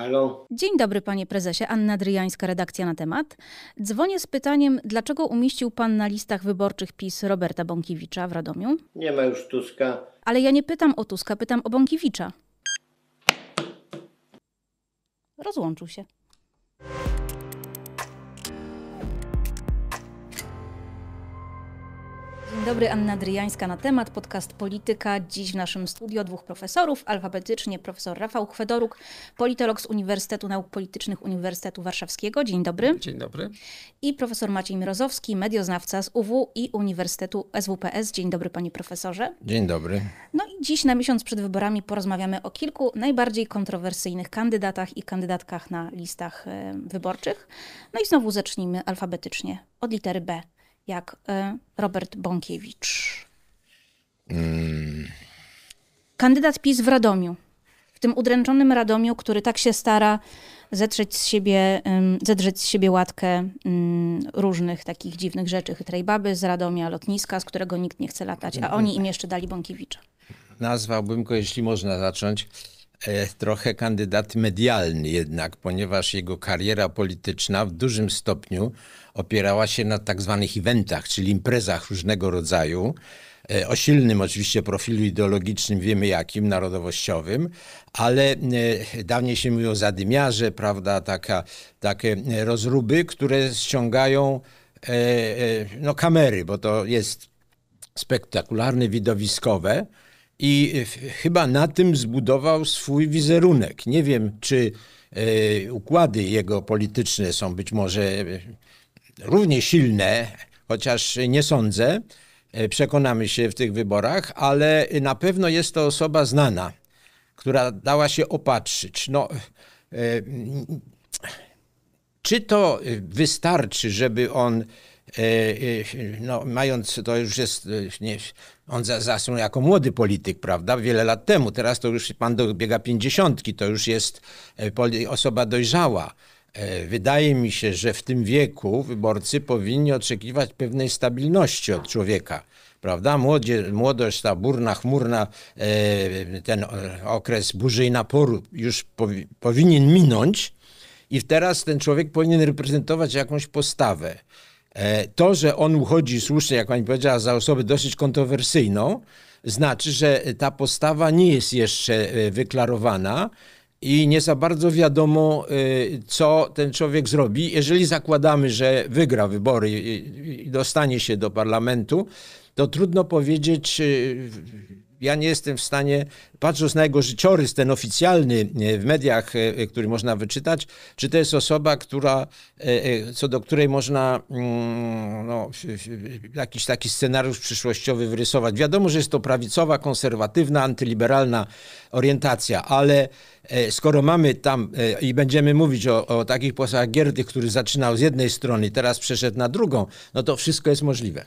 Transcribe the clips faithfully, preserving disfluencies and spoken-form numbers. Halo? Dzień dobry, panie prezesie. Anna Dryjańska, redakcja na temat. Dzwonię z pytaniem, dlaczego umieścił pan na listach wyborczych PiS Roberta Bąkiewicza w Radomiu? Nie ma już Tuska. Ale ja nie pytam o Tuska, pytam o Bąkiewicza. Rozłączył się. Dzień dobry, Anna Dryjańska na temat, podcast Polityka. Dziś w naszym studio dwóch profesorów, alfabetycznie profesor Rafał Chwedoruk, politolog z Uniwersytetu Nauk Politycznych Uniwersytetu Warszawskiego. Dzień dobry. Dzień dobry. I profesor Maciej Mrozowski, medioznawca z U W i Uniwersytetu S W P S. Dzień dobry, panie profesorze. Dzień dobry. No i dziś na miesiąc przed wyborami porozmawiamy o kilku najbardziej kontrowersyjnych kandydatach i kandydatkach na listach wyborczych. No i znowu zacznijmy alfabetycznie od litery B. Jak Robert Bąkiewicz. Hmm. Kandydat PiS w Radomiu. W tym udręczonym Radomiu, który tak się stara zetrzeć z siebie, zedrzeć z siebie łatkę różnych takich dziwnych rzeczy. Chytrej baby z Radomia, lotniska, z którego nikt nie chce latać, a oni im jeszcze dali Bąkiewicza. Nazwałbym go, jeśli można zacząć, trochę kandydat medialny jednak, ponieważ jego kariera polityczna w dużym stopniu opierała się na tak zwanych eventach, czyli imprezach różnego rodzaju, o silnym oczywiście profilu ideologicznym, wiemy jakim, narodowościowym, ale dawniej się mówiło zadymiarze, prawda, taka, takie rozruby, które ściągają no, kamery, bo to jest spektakularne, widowiskowe. I chyba na tym zbudował swój wizerunek. Nie wiem, czy y, układy jego polityczne są być może równie silne, chociaż nie sądzę. Przekonamy się w tych wyborach, ale na pewno jest to osoba znana, która dała się opatrzyć. No, y, czy to wystarczy, żeby on... No, mając, to już jest, nie, on zasnął jako młody polityk, prawda, wiele lat temu, teraz to już pan dobiega pięćdziesiątki, to już jest osoba dojrzała. Wydaje mi się, że w tym wieku wyborcy powinni oczekiwać pewnej stabilności od człowieka, prawda, Młodzie, młodość ta burna, chmurna, ten okres burzy i naporu już powi- powinien minąć i teraz ten człowiek powinien reprezentować jakąś postawę. To, że on uchodzi słusznie, jak pani powiedziała, za osobę dosyć kontrowersyjną, znaczy, że ta postawa nie jest jeszcze wyklarowana i nie za bardzo wiadomo, co ten człowiek zrobi. Jeżeli zakładamy, że wygra wybory i dostanie się do parlamentu, to trudno powiedzieć... Ja nie jestem w stanie, patrząc na jego życiorys, ten oficjalny w mediach, który można wyczytać, czy to jest osoba, która, co do której można no, jakiś taki scenariusz przyszłościowy wyrysować. Wiadomo, że jest to prawicowa, konserwatywna, antyliberalna orientacja, ale skoro mamy tam i będziemy mówić o, o takich posłach Giertych, który zaczynał z jednej strony i teraz przeszedł na drugą, no to wszystko jest możliwe.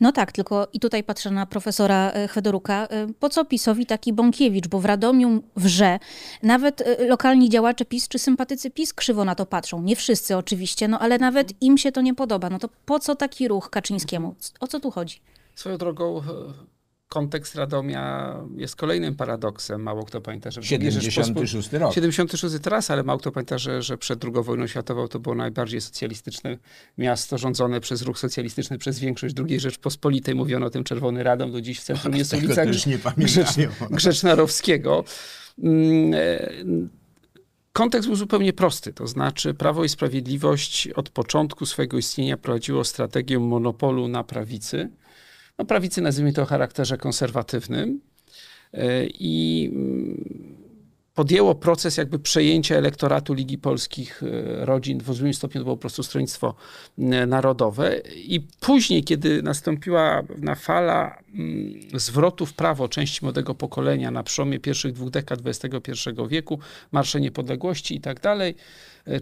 No tak, tylko i tutaj patrzę na profesora Chwedoruka, po co PiS-owi taki Bąkiewicz, bo w Radomiu wrze nawet lokalni działacze PiS czy sympatycy PiS krzywo na to patrzą. Nie wszyscy oczywiście, no ale nawet im się to nie podoba. No to po co taki ruch Kaczyńskiemu? O co tu chodzi? Swoją drogą... Kontekst Radomia jest kolejnym paradoksem. Mało kto pamięta, że... siedemdziesiąty szósty rok. siedemdziesiąty szósty teraz, ale mało kto pamięta, że, że przed drugą wojną światową to było najbardziej socjalistyczne miasto rządzone przez ruch socjalistyczny, przez większość drugiej Rzeczpospolitej. Mówiono o tym Czerwony Radom, do dziś w centrum jest ulica Grzecznarowskiego. Kontekst był zupełnie prosty, to znaczy Prawo i Sprawiedliwość od początku swojego istnienia prowadziło strategię monopolu na prawicy. No, prawicy, nazwijmy to, o charakterze konserwatywnym i podjęło proces jakby przejęcia elektoratu Ligi Polskich Rodzin, w dużym stopniu to było po prostu Stronnictwo Narodowe i później, kiedy nastąpiła na fala zwrotu w prawo części młodego pokolenia na przełomie pierwszych dwóch dekad dwudziestego pierwszego wieku, Marsze Niepodległości i tak dalej,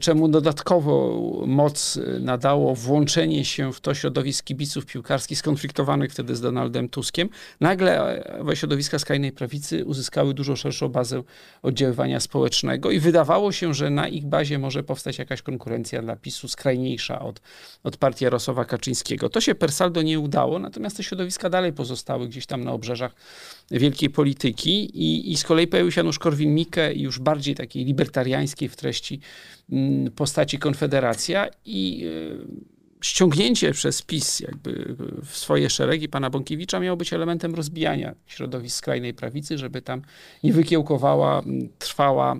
czemu dodatkowo moc nadało włączenie się w to środowisk kibiców piłkarskich skonfliktowanych wtedy z Donaldem Tuskiem, nagle środowiska skrajnej prawicy uzyskały dużo szerszą bazę oddziaływania społecznego i wydawało się, że na ich bazie może powstać jakaś konkurencja dla PiS-u skrajniejsza od, od partii Jarosława Kaczyńskiego. To się per saldo nie udało, natomiast te środowiska dalej pozostały gdzieś tam na obrzeżach wielkiej polityki i, i z kolei pojawił się Janusz Korwin-Mikke, już bardziej takiej libertariańskiej w treści postaci Konfederacja i ściągnięcie przez PiS jakby w swoje szeregi pana Bąkiewicza miało być elementem rozbijania środowisk skrajnej prawicy, żeby tam nie wykiełkowała trwała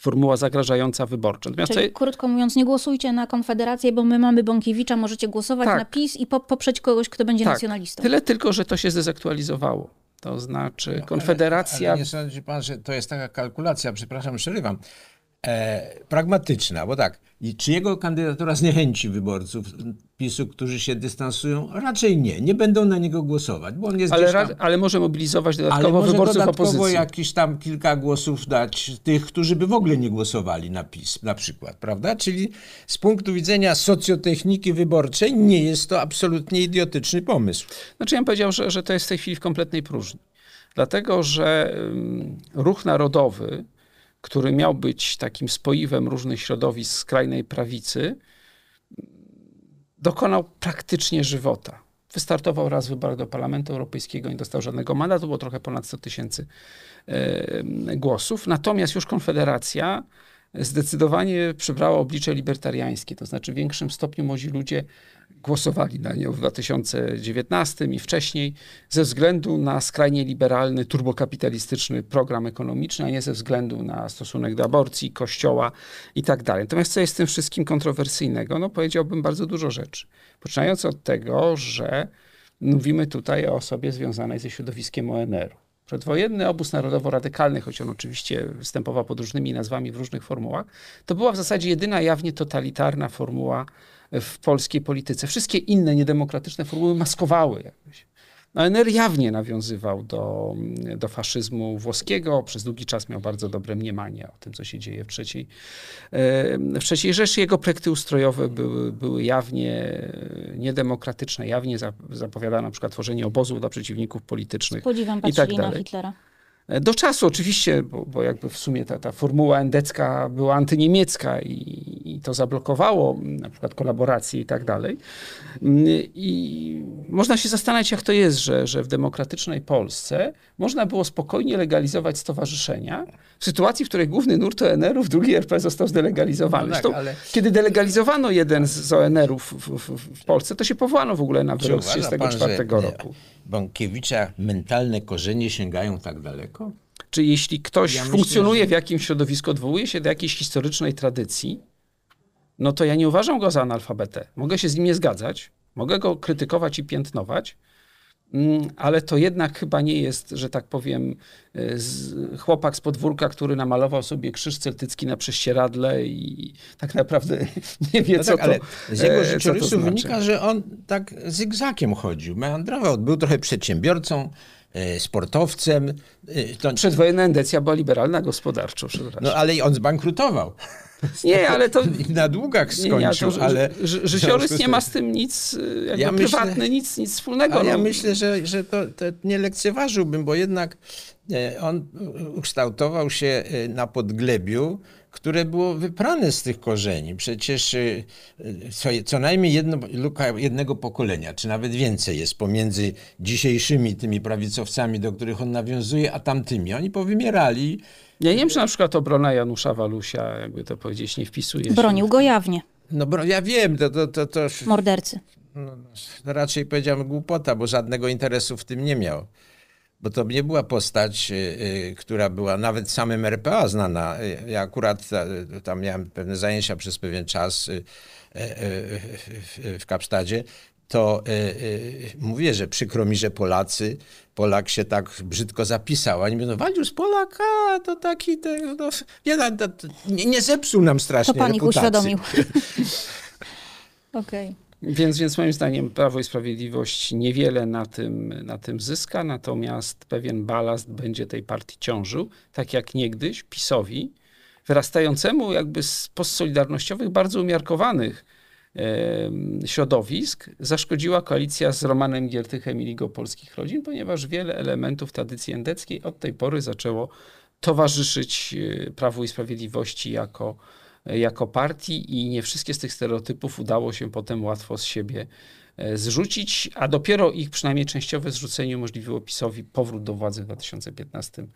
formuła zagrażająca wyborcza. Natomiast Czyli, krótko mówiąc, nie głosujcie na Konfederację, bo my mamy Bąkiewicza, możecie głosować tak. na PiS i poprzeć kogoś, kto będzie tak. nacjonalistą. Tyle tylko, że to się zdezaktualizowało. To znaczy no, Konfederacja... Ale, ale nie sądzi pan, że to jest taka kalkulacja, przepraszam, przerywam, e, pragmatyczna, bo tak, czy jego kandydatura zniechęci wyborców PiSu, którzy się dystansują? Raczej nie, nie będą na niego głosować, bo on jest ale, tam, ale może mobilizować dodatkowo ale może wyborców dodatkowo opozycji. Dodatkowo jakieś tam kilka głosów dać tych, którzy by w ogóle nie głosowali na PiS na przykład, prawda? Czyli z punktu widzenia socjotechniki wyborczej nie jest to absolutnie idiotyczny pomysł. Znaczy ja bym powiedział, że, że to jest w tej chwili w kompletnej próżni. Dlatego, że um, ruch narodowy, który miał być takim spoiwem różnych środowisk skrajnej prawicy, dokonał praktycznie żywota. Wystartował raz w wyborach do Parlamentu Europejskiego, nie dostał żadnego mandatu, było trochę ponad sto tysięcy głosów. Natomiast już Konfederacja zdecydowanie przybrała oblicze libertariańskie, to znaczy w większym stopniu młodzi ludzie głosowali na nią w dwa tysiące dziewiętnastym i wcześniej ze względu na skrajnie liberalny, turbokapitalistyczny program ekonomiczny, a nie ze względu na stosunek do aborcji, kościoła i tak dalej. Natomiast co jest w tym wszystkim kontrowersyjnego? No powiedziałbym bardzo dużo rzeczy. Poczynając od tego, że mówimy tutaj o osobie związanej ze środowiskiem O N R-u. Przedwojenny obóz narodowo-radykalny, choć on oczywiście występował pod różnymi nazwami w różnych formułach, to była w zasadzie jedyna jawnie totalitarna formuła w polskiej polityce. Wszystkie inne niedemokratyczne formuły maskowały jakoś. O N R jawnie nawiązywał do, do faszyzmu włoskiego. Przez długi czas miał bardzo dobre mniemanie o tym, co się dzieje w trzeciej, w trzeciej Rzeszy. Jego projekty ustrojowe były, były jawnie niedemokratyczne. Jawnie zapowiadano na przykład tworzenie obozów dla przeciwników politycznych. Podziwiam patrzeli i tak dalej. Na Hitlera. Do czasu oczywiście, bo, bo jakby w sumie ta, ta formuła endecka była antyniemiecka i, i to zablokowało na przykład kolaboracje i tak dalej. I można się zastanawiać, jak to jest, że, że w demokratycznej Polsce można było spokojnie legalizować stowarzyszenia w sytuacji, w której główny nurt O N R-ów, drugi R P został zdelegalizowany. No tak, to, ale... Kiedy delegalizowano jeden z O N R-ów w, w, w Polsce, to się powołano w ogóle na wyrok z tysiąc dziewięćset trzydziestego czwartego roku. Bąkiewicza mentalne korzenie sięgają tak daleko? Czy jeśli ktoś ja funkcjonuje myślę, że... w jakimś środowisku, odwołuje się do jakiejś historycznej tradycji, no to ja nie uważam go za analfabetę. Mogę się z nim nie zgadzać, mogę go krytykować i piętnować, ale to jednak chyba nie jest, że tak powiem, z, chłopak z podwórka, który namalował sobie krzyż celtycki na prześcieradle i tak naprawdę nie wie, no co, tak, to, ale z jego życiorysu to znaczy. Wynika, że on tak zygzakiem chodził, meandrował, był trochę przedsiębiorcą, sportowcem. To... Przedwojenna endecja była liberalna gospodarczo. No ale on zbankrutował. Nie, ale to... Na długach skończył, nie, nie, ale... Życiorys nie ma z tym nic, jakby ja prywatny, myślę, nic, nic wspólnego. No. Ja myślę, że, że to, to nie lekceważyłbym, bo jednak on ukształtował się na podglebiu, które było wyprane z tych korzeni. Przecież co, co najmniej jedno, luka jednego pokolenia, czy nawet więcej jest pomiędzy dzisiejszymi tymi prawicowcami, do których on nawiązuje, a tamtymi. Oni powymierali. Ja nie wiem, czy na przykład obrona Janusza Walusia, jakby to powiedzieć, nie wpisuje. Bronił się. Go jawnie. No bro, ja wiem, to... to, to, to mordercy. No, raczej powiedziałem głupota, bo żadnego interesu w tym nie miał. Bo to nie była postać, yy, która była nawet samym R P A znana. Ja akurat yy, tam miałem pewne zajęcia przez pewien czas yy, yy, yy, yy, w Kapsztadzie. To yy, yy, mówię, że przykro mi, że Polacy, Polak się tak brzydko zapisał. Oni mówią, no Waliusz Polak, a to taki, to, no, nie, nie zepsuł nam strasznie reputacji. To pan ich uświadomił. Okej. Okay. Więc, więc moim zdaniem Prawo i Sprawiedliwość niewiele na tym, na tym zyska, natomiast pewien balast będzie tej partii ciążył, tak jak niegdyś PiS-owi, wyrastającemu jakby z postsolidarnościowych, bardzo umiarkowanych yy, środowisk, zaszkodziła koalicja z Romanem Giertychem i Ligą Polskich Rodzin, ponieważ wiele elementów tradycji endeckiej od tej pory zaczęło towarzyszyć yy, Prawu i Sprawiedliwości jako jako partii i nie wszystkie z tych stereotypów udało się potem łatwo z siebie zrzucić, a dopiero ich przynajmniej częściowe zrzucenie umożliwiło PiS-owi powrót do władzy w dwa tysiące piętnastym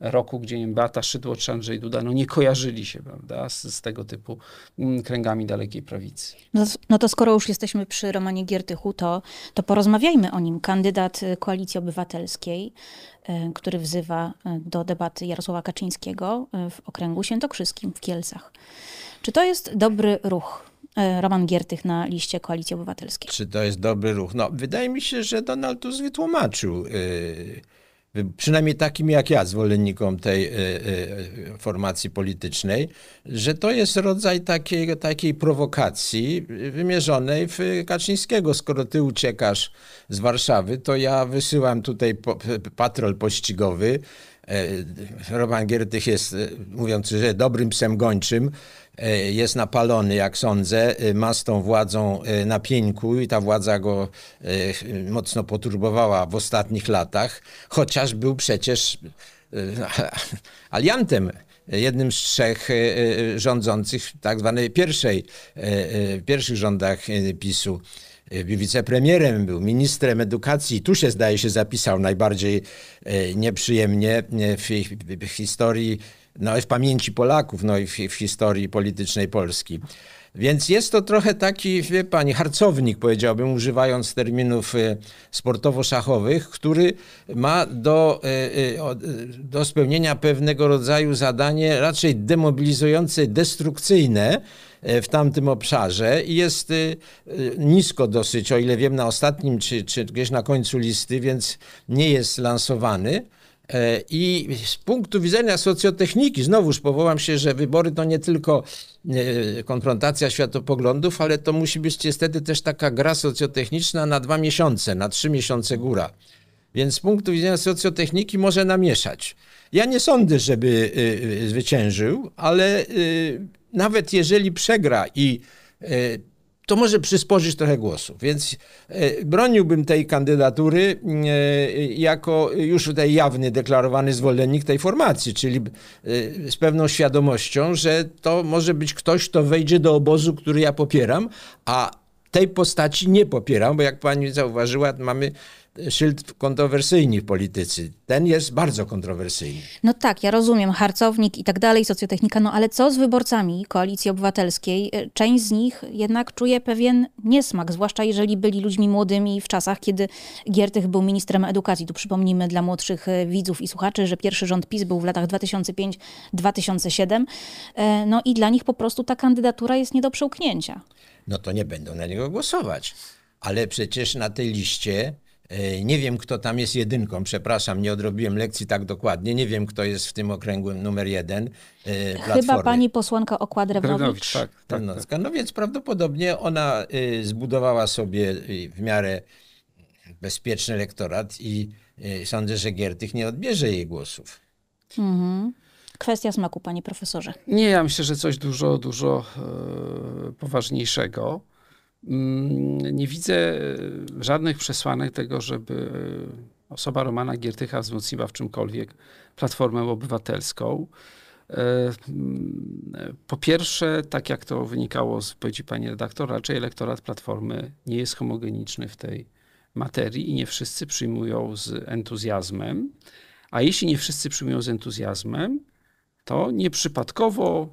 roku, gdzie Beata Szydło czy Andrzej Duda no nie kojarzyli się, prawda, z, z tego typu kręgami dalekiej prawicy. No, no to skoro już jesteśmy przy Romanie Giertychu, to, to porozmawiajmy o nim. Kandydat Koalicji Obywatelskiej, który wzywa do debaty Jarosława Kaczyńskiego w okręgu świętokrzyskim w Kielcach. Czy to jest dobry ruch? Roman Giertych na liście Koalicji Obywatelskiej. Czy to jest dobry ruch? No, wydaje mi się, że Donald Tusk wytłumaczył, yy, przynajmniej takim jak ja, zwolennikom tej yy, yy, formacji politycznej, że to jest rodzaj takiej, takiej prowokacji wymierzonej w Kaczyńskiego. Skoro ty uciekasz z Warszawy, to ja wysyłam tutaj po, patrol pościgowy. Roman Giertych jest, mówiąc, że dobrym psem gończym, jest napalony, jak sądzę, ma z tą władzą na pieńku i ta władza go mocno poturbowała w ostatnich latach, chociaż był przecież aliantem, jednym z trzech rządzących w tak zwanej pierwszej, w pierwszych rządach PiS-u. Wicepremierem był, ministrem edukacji. Tu się, zdaje się, zapisał najbardziej nieprzyjemnie w historii, no, w pamięci Polaków, no i w historii politycznej Polski. Więc jest to trochę taki, wie pani, harcownik, powiedziałbym, używając terminów sportowo-szachowych, który ma do, do spełnienia pewnego rodzaju zadanie raczej demobilizujące, destrukcyjne w tamtym obszarze i jest nisko dosyć, o ile wiem, na ostatnim czy, czy gdzieś na końcu listy, więc nie jest lansowany. I z punktu widzenia socjotechniki, znowuż powołam się, że wybory to nie tylko konfrontacja światopoglądów, ale to musi być niestety też taka gra socjotechniczna na dwa miesiące, na trzy miesiące góra. Więc z punktu widzenia socjotechniki może namieszać. Ja nie sądzę, żeby zwyciężył, ale nawet jeżeli przegra i to może przysporzyć trochę głosów, więc broniłbym tej kandydatury jako już tutaj jawny, deklarowany zwolennik tej formacji, czyli z pewną świadomością, że to może być ktoś, kto wejdzie do obozu, który ja popieram, a tej postaci nie popieram, bo jak pani zauważyła, mamy szyld kontrowersyjni w polityce. Ten jest bardzo kontrowersyjny. No tak, ja rozumiem, harcownik i tak dalej, socjotechnika, no ale co z wyborcami Koalicji Obywatelskiej? Część z nich jednak czuje pewien niesmak, zwłaszcza jeżeli byli ludźmi młodymi w czasach, kiedy Giertych był ministrem edukacji. Tu przypomnijmy dla młodszych widzów i słuchaczy, że pierwszy rząd PiS był w latach dwa tysiące piąty do dwa tysiące siódmego. No i dla nich po prostu ta kandydatura jest nie do przełknięcia. No to nie będą na niego głosować. Ale przecież na tej liście nie wiem, kto tam jest jedynką, przepraszam, nie odrobiłem lekcji tak dokładnie, nie wiem, kto jest w tym okręgu numer jeden e, Platformy. Chyba pani posłanka Okład-Rębowicz. Tak, tak, tak. No więc prawdopodobnie ona y, zbudowała sobie y, w miarę bezpieczny elektorat i y, sądzę, że Giertych nie odbierze jej głosów. Mhm. Kwestia smaku, panie profesorze. Nie, ja myślę, że coś dużo, dużo y, poważniejszego. Nie widzę żadnych przesłanek tego, żeby osoba Romana Giertycha wzmocniła w czymkolwiek Platformę Obywatelską. Po pierwsze, tak jak to wynikało z wypowiedzi pani redaktor, raczej elektorat Platformy nie jest homogeniczny w tej materii i nie wszyscy przyjmują z entuzjazmem. A jeśli nie wszyscy przyjmują z entuzjazmem, to nieprzypadkowo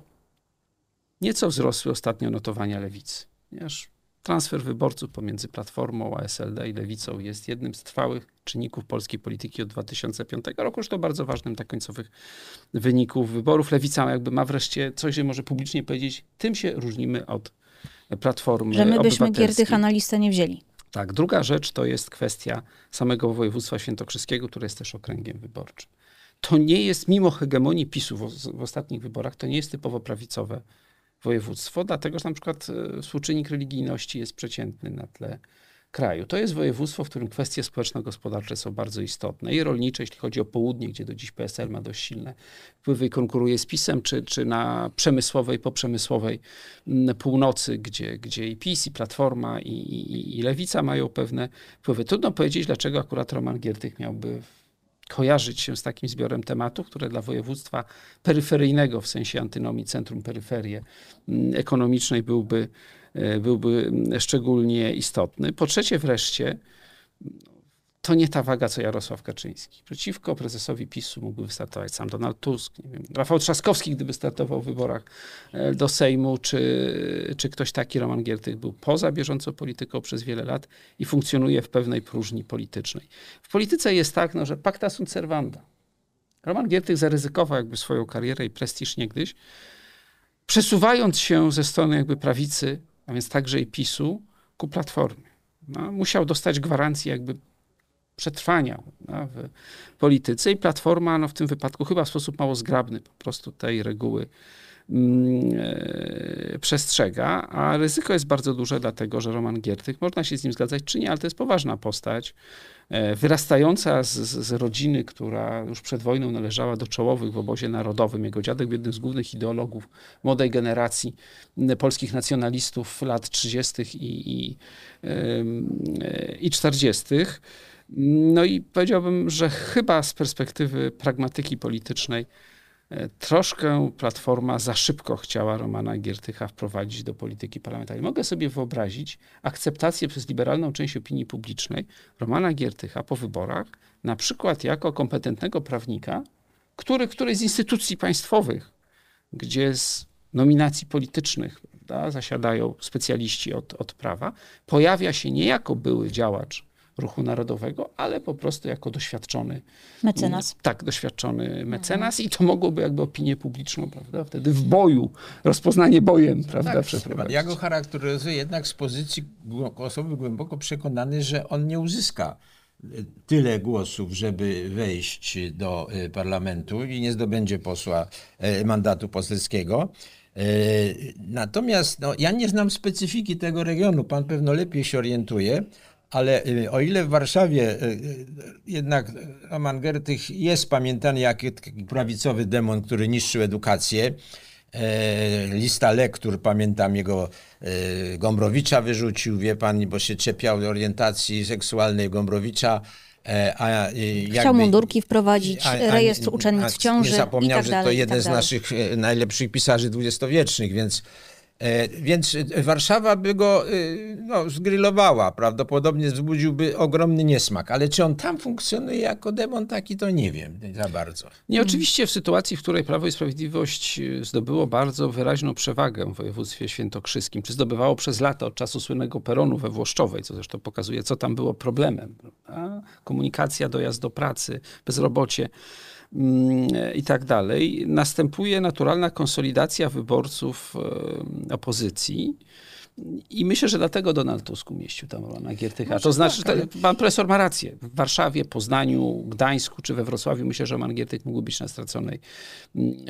nieco wzrosły ostatnio notowania lewicy. Ponieważ transfer wyborców pomiędzy Platformą a S L D i Lewicą jest jednym z trwałych czynników polskiej polityki od dwa tysiące piątego roku. Już to bardzo ważnym dla końcowych wyników wyborów. Lewica jakby ma wreszcie coś, że może publicznie powiedzieć, tym się różnimy od Platformy Obywatelskiej. Że my byśmy Giertycha na listę nie wzięli. Tak. Druga rzecz to jest kwestia samego województwa świętokrzyskiego, które jest też okręgiem wyborczym. To nie jest, mimo hegemonii PiS-u w, w ostatnich wyborach, to nie jest typowo prawicowe województwo, dlatego że na przykład współczynnik religijności jest przeciętny na tle kraju. To jest województwo, w którym kwestie społeczno-gospodarcze są bardzo istotne i rolnicze, jeśli chodzi o południe, gdzie do dziś P S L ma dość silne wpływy i konkuruje z PiS-em, czy, czy na przemysłowej, poprzemysłowej północy, gdzie, gdzie i PiS, i Platforma, i, i, i Lewica mają pewne wpływy. Trudno powiedzieć, dlaczego akurat Roman Giertych miałby kojarzyć się z takim zbiorem tematów, które dla województwa peryferyjnego, w sensie antynomii centrum-peryferie ekonomicznej byłby byłby szczególnie istotny. Po trzecie wreszcie, to nie ta waga, co Jarosław Kaczyński. Przeciwko prezesowi PiSu mógłby wystartować sam Donald Tusk, nie wiem, Rafał Trzaskowski, gdyby startował w wyborach do Sejmu, czy, czy ktoś taki. Roman Giertych był poza bieżącą polityką przez wiele lat i funkcjonuje w pewnej próżni politycznej. W polityce jest tak, no, że pacta sunt servanda. Roman Giertych zaryzykował jakby swoją karierę i prestiż niegdyś, przesuwając się ze strony jakby prawicy, a więc także i PiSu, ku Platformie. No, musiał dostać gwarancji jakby przetrwania no, w polityce i Platforma no, w tym wypadku chyba w sposób mało zgrabny po prostu tej reguły mm, e, przestrzega, a ryzyko jest bardzo duże dlatego, że Roman Giertych, można się z nim zgadzać czy nie, ale to jest poważna postać, e, wyrastająca z, z rodziny, która już przed wojną należała do czołowych w obozie narodowym. Jego dziadek był jednym z głównych ideologów młodej generacji polskich nacjonalistów lat trzydziestych i, i, e, i czterdziestych. No i powiedziałbym, że chyba z perspektywy pragmatyki politycznej troszkę Platforma za szybko chciała Romana Giertycha wprowadzić do polityki parlamentarnej. Mogę sobie wyobrazić akceptację przez liberalną część opinii publicznej Romana Giertycha po wyborach, na przykład jako kompetentnego prawnika, który któryś z instytucji państwowych, gdzie z nominacji politycznych prawda, zasiadają specjaliści od, od prawa, pojawia się nie jako były działacz Ruchu Narodowego, ale po prostu jako doświadczony mecenas. Tak, doświadczony mecenas i to mogłoby jakby opinię publiczną, prawda, wtedy w boju, rozpoznanie bojem, prawda, tak, przeprowadzić. Ja go charakteryzuję jednak z pozycji osoby głęboko przekonanej, że on nie uzyska tyle głosów, żeby wejść do parlamentu i nie zdobędzie posła mandatu poselskiego. Natomiast no, ja nie znam specyfiki tego regionu, pan pewno lepiej się orientuje, ale o ile w Warszawie jednak Roman Giertych jest pamiętany jako prawicowy demon, który niszczył edukację, lista lektur, pamiętam jego Gombrowicza wyrzucił, wie pan, bo się czepiał orientacji seksualnej Gombrowicza. A jakby, chciał mundurki wprowadzić, a, a, rejestr uczennic w ciąży. Nie zapomniał, i tak dalej, że to jeden tak z naszych najlepszych pisarzy dwudziestowiecznych, więc Więc Warszawa by go no, zgrillowała, prawdopodobnie wzbudziłby ogromny niesmak. Ale czy on tam funkcjonuje jako demon taki, to nie wiem za bardzo. Nie, oczywiście w sytuacji, w której Prawo i Sprawiedliwość zdobyło bardzo wyraźną przewagę w województwie świętokrzyskim, czy zdobywało przez lata od czasu słynnego peronu we Włoszczowej, co zresztą pokazuje, co tam było problemem. Prawda? Komunikacja, dojazd do pracy, bezrobocie i tak dalej, następuje naturalna konsolidacja wyborców opozycji i myślę, że dlatego Donald Tusk umieścił tam Romana Giertycha. To znaczy, tak, ale... pan profesor ma rację. W Warszawie, Poznaniu, Gdańsku czy we Wrocławiu myślę, że Roman Giertych mógł być na straconej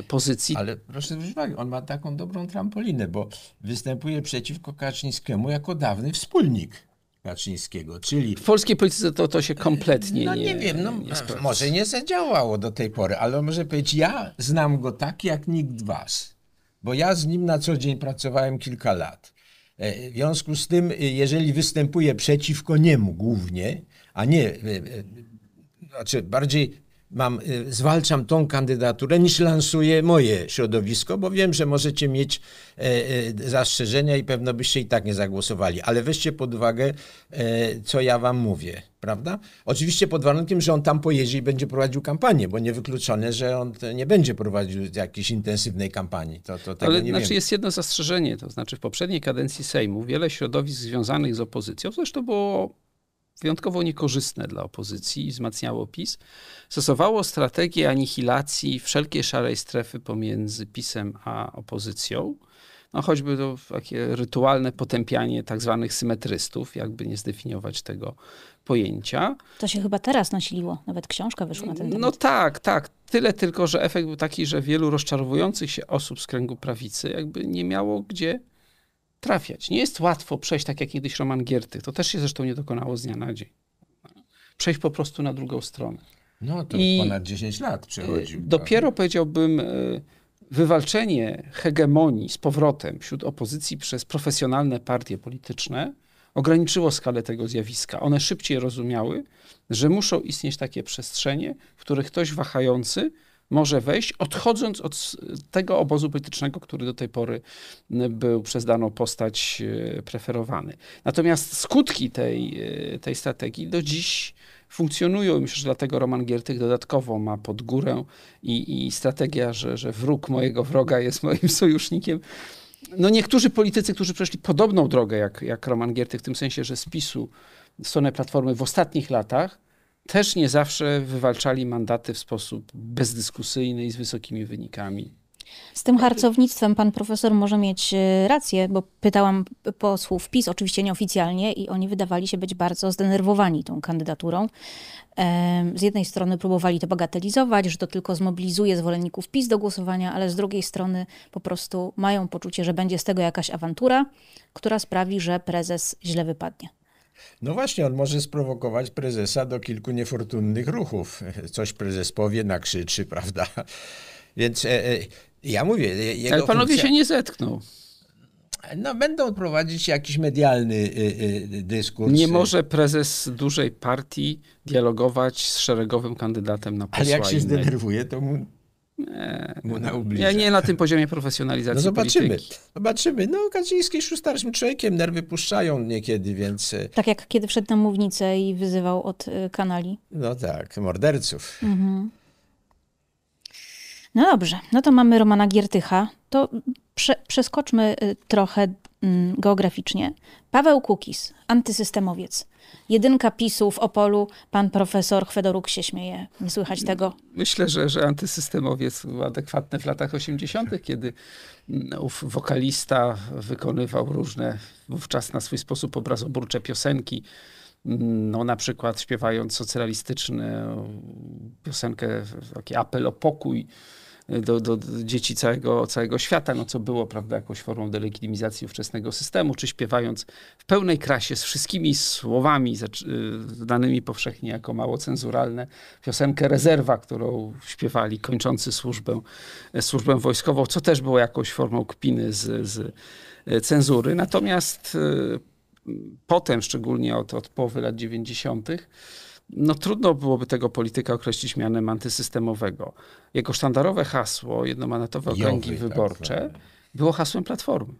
pozycji. Ale proszę zwrócić uwagę, on ma taką dobrą trampolinę, bo występuje przeciwko Kaczyńskiemu jako dawny wspólnik Kaczyńskiego, czyli... W polskiej polityce to, to się kompletnie no, nie... nie wiem, no, nie może nie zadziałało do tej pory, ale może powiedzieć, ja znam go tak jak nikt was, bo ja z nim na co dzień pracowałem kilka lat. W związku z tym, jeżeli występuję przeciwko niemu głównie, a nie... Znaczy bardziej mam, zwalczam tą kandydaturę, niż lansuję moje środowisko, bo wiem, że możecie mieć zastrzeżenia i pewno byście i tak nie zagłosowali. Ale weźcie pod uwagę, co ja wam mówię, prawda? Oczywiście pod warunkiem, że on tam pojedzie i będzie prowadził kampanię, bo niewykluczone, że on nie będzie prowadził jakiejś intensywnej kampanii. To, to tego Ale nie znaczy wiem. Jest jedno zastrzeżenie, to znaczy w poprzedniej kadencji Sejmu wiele środowisk związanych z opozycją, zresztą było wyjątkowo niekorzystne dla opozycji i wzmacniało PiS, stosowało strategię anihilacji wszelkiej szarej strefy pomiędzy PiS-em a opozycją. No choćby to takie rytualne potępianie tak zwanych symetrystów, jakby nie zdefiniować tego pojęcia. To się chyba teraz nasiliło, nawet książka wyszła na ten temat. No tak, tak. Tyle tylko, że efekt był taki, że wielu rozczarowujących się osób z kręgu prawicy jakby nie miało gdzie trafiać. Nie jest łatwo przejść, tak jak kiedyś Roman Giertych. To też się zresztą nie dokonało z dnia na dzień. Przejść po prostu na drugą stronę. No to I ponad dziesięć lat przechodził. Dopiero tak? powiedziałbym wywalczenie hegemonii z powrotem wśród opozycji przez profesjonalne partie polityczne ograniczyło skalę tego zjawiska. One szybciej rozumiały, że muszą istnieć takie przestrzenie, w których ktoś wahający może wejść, odchodząc od tego obozu politycznego, który do tej pory był przez daną postać preferowany. Natomiast skutki tej, tej strategii do dziś funkcjonują i myślę, że dlatego Roman Giertych dodatkowo ma pod górę i, i strategia, że, że wróg mojego wroga jest moim sojusznikiem. No niektórzy politycy, którzy przeszli podobną drogę jak, jak Roman Giertych, w tym sensie, że z PiS-u w stronę Platformy w ostatnich latach, też nie zawsze wywalczali mandaty w sposób bezdyskusyjny i z wysokimi wynikami. Z tym harcownictwem pan profesor może mieć rację, bo pytałam posłów PiS, oczywiście nieoficjalnie, i oni wydawali się być bardzo zdenerwowani tą kandydaturą. Z jednej strony próbowali to bagatelizować, że to tylko zmobilizuje zwolenników PiS do głosowania, ale z drugiej strony po prostu mają poczucie, że będzie z tego jakaś awantura, która sprawi, że prezes źle wypadnie. No właśnie, on może sprowokować prezesa do kilku niefortunnych ruchów. Coś prezes powie, nakrzyczy, prawda? Więc e, e, ja mówię... Jego ale panowie funkcja... się nie zetkną. No będą prowadzić jakiś medialny e, e, dyskurs. Nie może prezes dużej partii dialogować z szeregowym kandydatem na posła. Ale jak się zdenerwuje, to mu... Nie, no, ja nie na tym poziomie profesjonalizacji no zobaczymy, polityki. Zobaczymy. No Kaczyński jest już starszym człowiekiem, nerwy puszczają niekiedy, więc... Tak jak kiedy wszedł na mównicę i wyzywał od kanali. No tak, morderców. Mhm. No dobrze, no to mamy Romana Giertycha. To prze, przeskoczmy trochę mm, geograficznie. Paweł Kukiz, antysystemowiec. Jedynka PiS-u w Opolu, pan profesor Chwedoruk się śmieje. Nie słychać tego. Myślę, że, że antysystemowiec był adekwatny w latach osiemdziesiątych, kiedy ów wokalista wykonywał różne wówczas na swój sposób obrazoburcze piosenki. No na przykład śpiewając socjalistyczną piosenkę, taki apel o pokój do, do dzieci całego, całego świata, no co było, prawda, jakąś formą delegitymizacji ówczesnego systemu, czy śpiewając w pełnej krasie z wszystkimi słowami znanymi powszechnie jako mało cenzuralne piosenkę Rezerwa, którą śpiewali kończący służbę, służbę wojskową, co też było jakąś formą kpiny z, z cenzury. Natomiast potem, szczególnie od, od połowy lat dziewięćdziesiątych, no trudno byłoby tego polityka określić mianem antysystemowego. Jego sztandarowe hasło, jednomandatowe okręgi wyborcze, tak było hasłem Platformy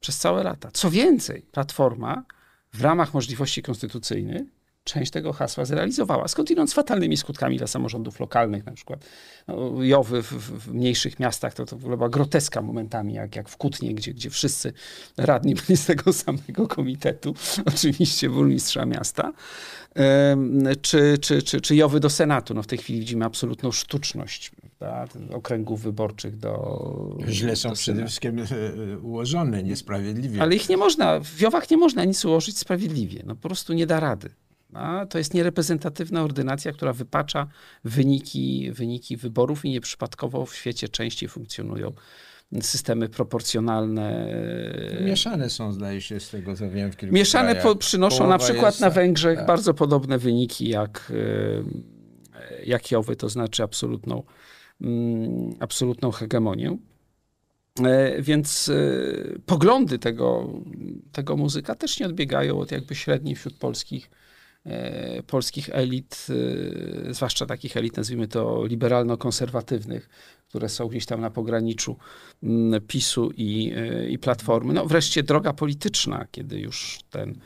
przez całe lata. Co więcej, Platforma w ramach możliwości konstytucyjnych część tego hasła zrealizowała, skądinąd z fatalnymi skutkami dla samorządów lokalnych, na przykład no, Jowy w, w, w mniejszych miastach, to, to w ogóle była groteska momentami, jak, jak w Kutnie, gdzie, gdzie wszyscy radni byli z tego samego komitetu, oczywiście burmistrza miasta, um, czy, czy, czy, czy Jowy do Senatu. No, w tej chwili widzimy absolutną sztuczność, prawda, okręgów wyborczych do... Źle są do przede wszystkim ułożone, niesprawiedliwie. Ale ich nie można, w Jowach nie można nic ułożyć sprawiedliwie, no po prostu nie da rady. No, to jest niereprezentatywna ordynacja, która wypacza wyniki, wyniki wyborów i nieprzypadkowo w świecie częściej funkcjonują systemy proporcjonalne. Mieszane są, zdaje się, z tego co wiem, w kilku Mieszane krajach. przynoszą Połowa na przykład jest, na Węgrzech tak. bardzo podobne wyniki jak, jak Jowy, to znaczy absolutną, absolutną hegemonię. Więc poglądy tego, tego muzyka też nie odbiegają od jakby średniej wśród polskich polskich elit, zwłaszcza takich elit, nazwijmy to liberalno-konserwatywnych, które są gdzieś tam na pograniczu PiS-u i, i Platformy. No wreszcie droga polityczna, kiedy już ten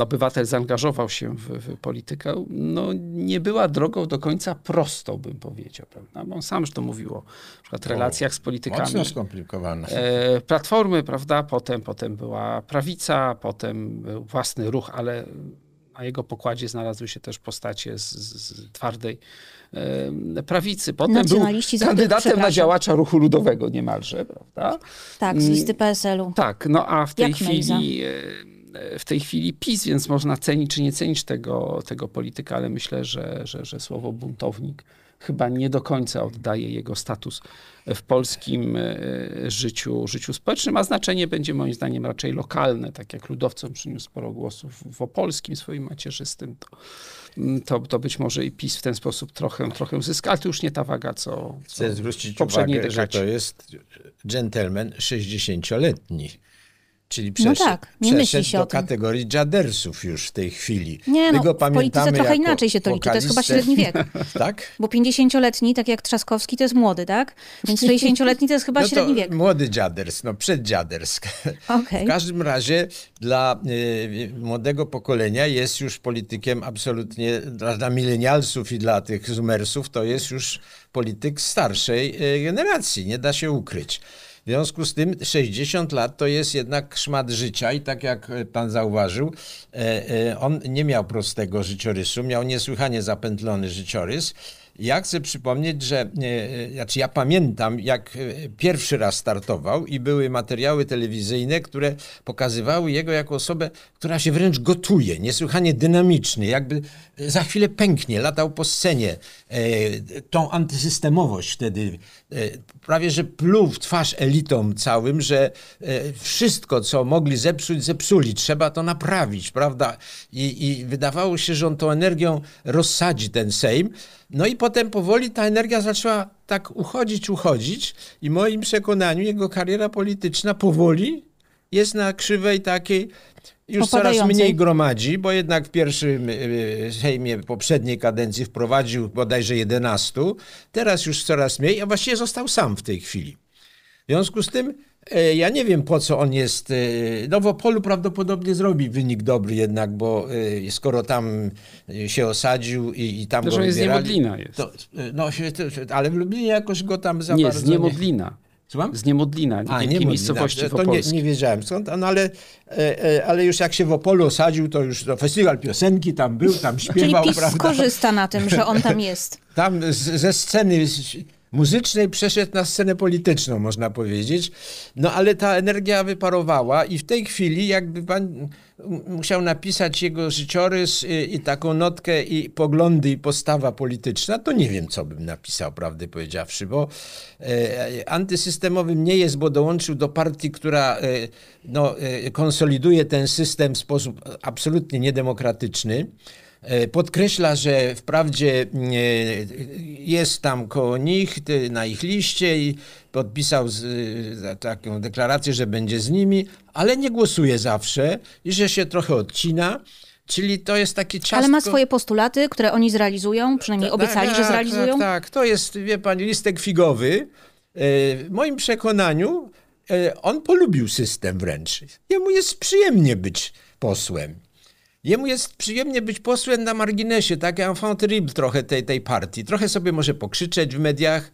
obywatel zaangażował się w, w politykę, no nie była drogą do końca prostą, bym powiedział, prawda? Bo on sam już to mówił o na przykład relacjach z politykami. Mocno skomplikowane. Platformy, prawda? Potem, potem była prawica, potem był własny ruch, ale na jego pokładzie znalazły się też postacie z, z twardej e, prawicy. Potem był kandydatem na działacza ruchu ludowego niemalże, prawda? Tak, z listy P S L u. Tak, no a w tej Jak chwili... w tej chwili PiS, więc można cenić czy nie cenić tego, tego polityka, ale myślę, że, że, że słowo buntownik chyba nie do końca oddaje jego status w polskim życiu, życiu społecznym, a znaczenie będzie moim zdaniem raczej lokalne, tak jak ludowcom przyniósł sporo głosów w opolskim swoim macierzystym, to, to, to być może i PiS w ten sposób trochę, trochę zyska, ale to już nie ta waga, co, co Chcę zwrócić uwagę, dekacie. Że to jest dżentelmen sześćdziesięcioletni. Czyli przesz- no tak, nie przeszedł się do kategorii dziadersów już w tej chwili. Nie, no, My go w polityce trochę inaczej się to liczy. To jest chyba średni wiek. Tak? Bo pięćdziesięcioletni, tak jak Trzaskowski, to jest młody, tak? Więc sześćdziesięcioletni to jest chyba no średni wiek. Młody dziaders, no przeddziaders. Okay. W każdym razie dla y, młodego pokolenia jest już politykiem absolutnie, dla, dla milenialsów i dla tych zoomersów to jest już polityk starszej y, generacji. Nie da się ukryć. W związku z tym sześćdziesiąt lat to jest jednak szmat życia i tak jak pan zauważył, on nie miał prostego życiorysu, miał niesłychanie zapętlony życiorys. Ja chcę przypomnieć, że znaczy ja pamiętam, jak pierwszy raz startował i były materiały telewizyjne, które pokazywały jego jako osobę, która się wręcz gotuje, niesłychanie dynamiczny, jakby za chwilę pęknie, latał po scenie. Tą antysystemowość wtedy prawie że pluł w twarz elitom całym, że wszystko, co mogli zepsuć, zepsuli. Trzeba to naprawić, prawda? I, i wydawało się, że on tą energią rozsadzi ten Sejm. No i potem powoli ta energia zaczęła tak uchodzić, uchodzić i w moim przekonaniu jego kariera polityczna powoli jest na krzywej takiej, już coraz mniej gromadzi, bo jednak w pierwszym Sejmie poprzedniej kadencji wprowadził bodajże jedenastu, teraz już coraz mniej, a właściwie został sam w tej chwili. W związku z tym ja nie wiem, po co on jest. Nowopolu prawdopodobnie zrobi wynik dobry jednak, bo skoro tam się osadził i, i tam to, go wybierali. To, że jest Niemodlina jest. To, no, ale w Lublinie jakoś go tam za nie, bardzo... Nie, z Niemodlina. Słucham? Z Niemodlina, nie, A, nie miejscowości to, to nie, nie wiedziałem skąd, no ale, ale już jak się w Opolu osadził, to już no, festiwal piosenki tam był, tam śpiewał. Czyli PiS skorzysta na tym, że on tam jest. Tam z, ze sceny... muzycznej przeszedł na scenę polityczną, można powiedzieć. No ale ta energia wyparowała i w tej chwili jakby pan musiał napisać jego życiorys i, i taką notkę i poglądy i postawa polityczna, to nie wiem, co bym napisał, prawdę powiedziawszy, bo e, antysystemowym nie jest, bo dołączył do partii, która e, no, e, konsoliduje ten system w sposób absolutnie niedemokratyczny. Podkreśla, że wprawdzie jest tam koło nich, na ich liście i podpisał z, taką deklarację, że będzie z nimi, ale nie głosuje zawsze i że się trochę odcina. Czyli to jest takie ciastko... Ale ma swoje postulaty, które oni zrealizują, przynajmniej obiecali, tak, że zrealizują? Tak, tak, to jest, wie pani, listek figowy. W moim przekonaniu on polubił system wręcz. Jemu jest przyjemnie być posłem. Jemu jest przyjemnie być posłem na marginesie, tak enfant terrible trochę tej, tej partii. Trochę sobie może pokrzyczeć w mediach,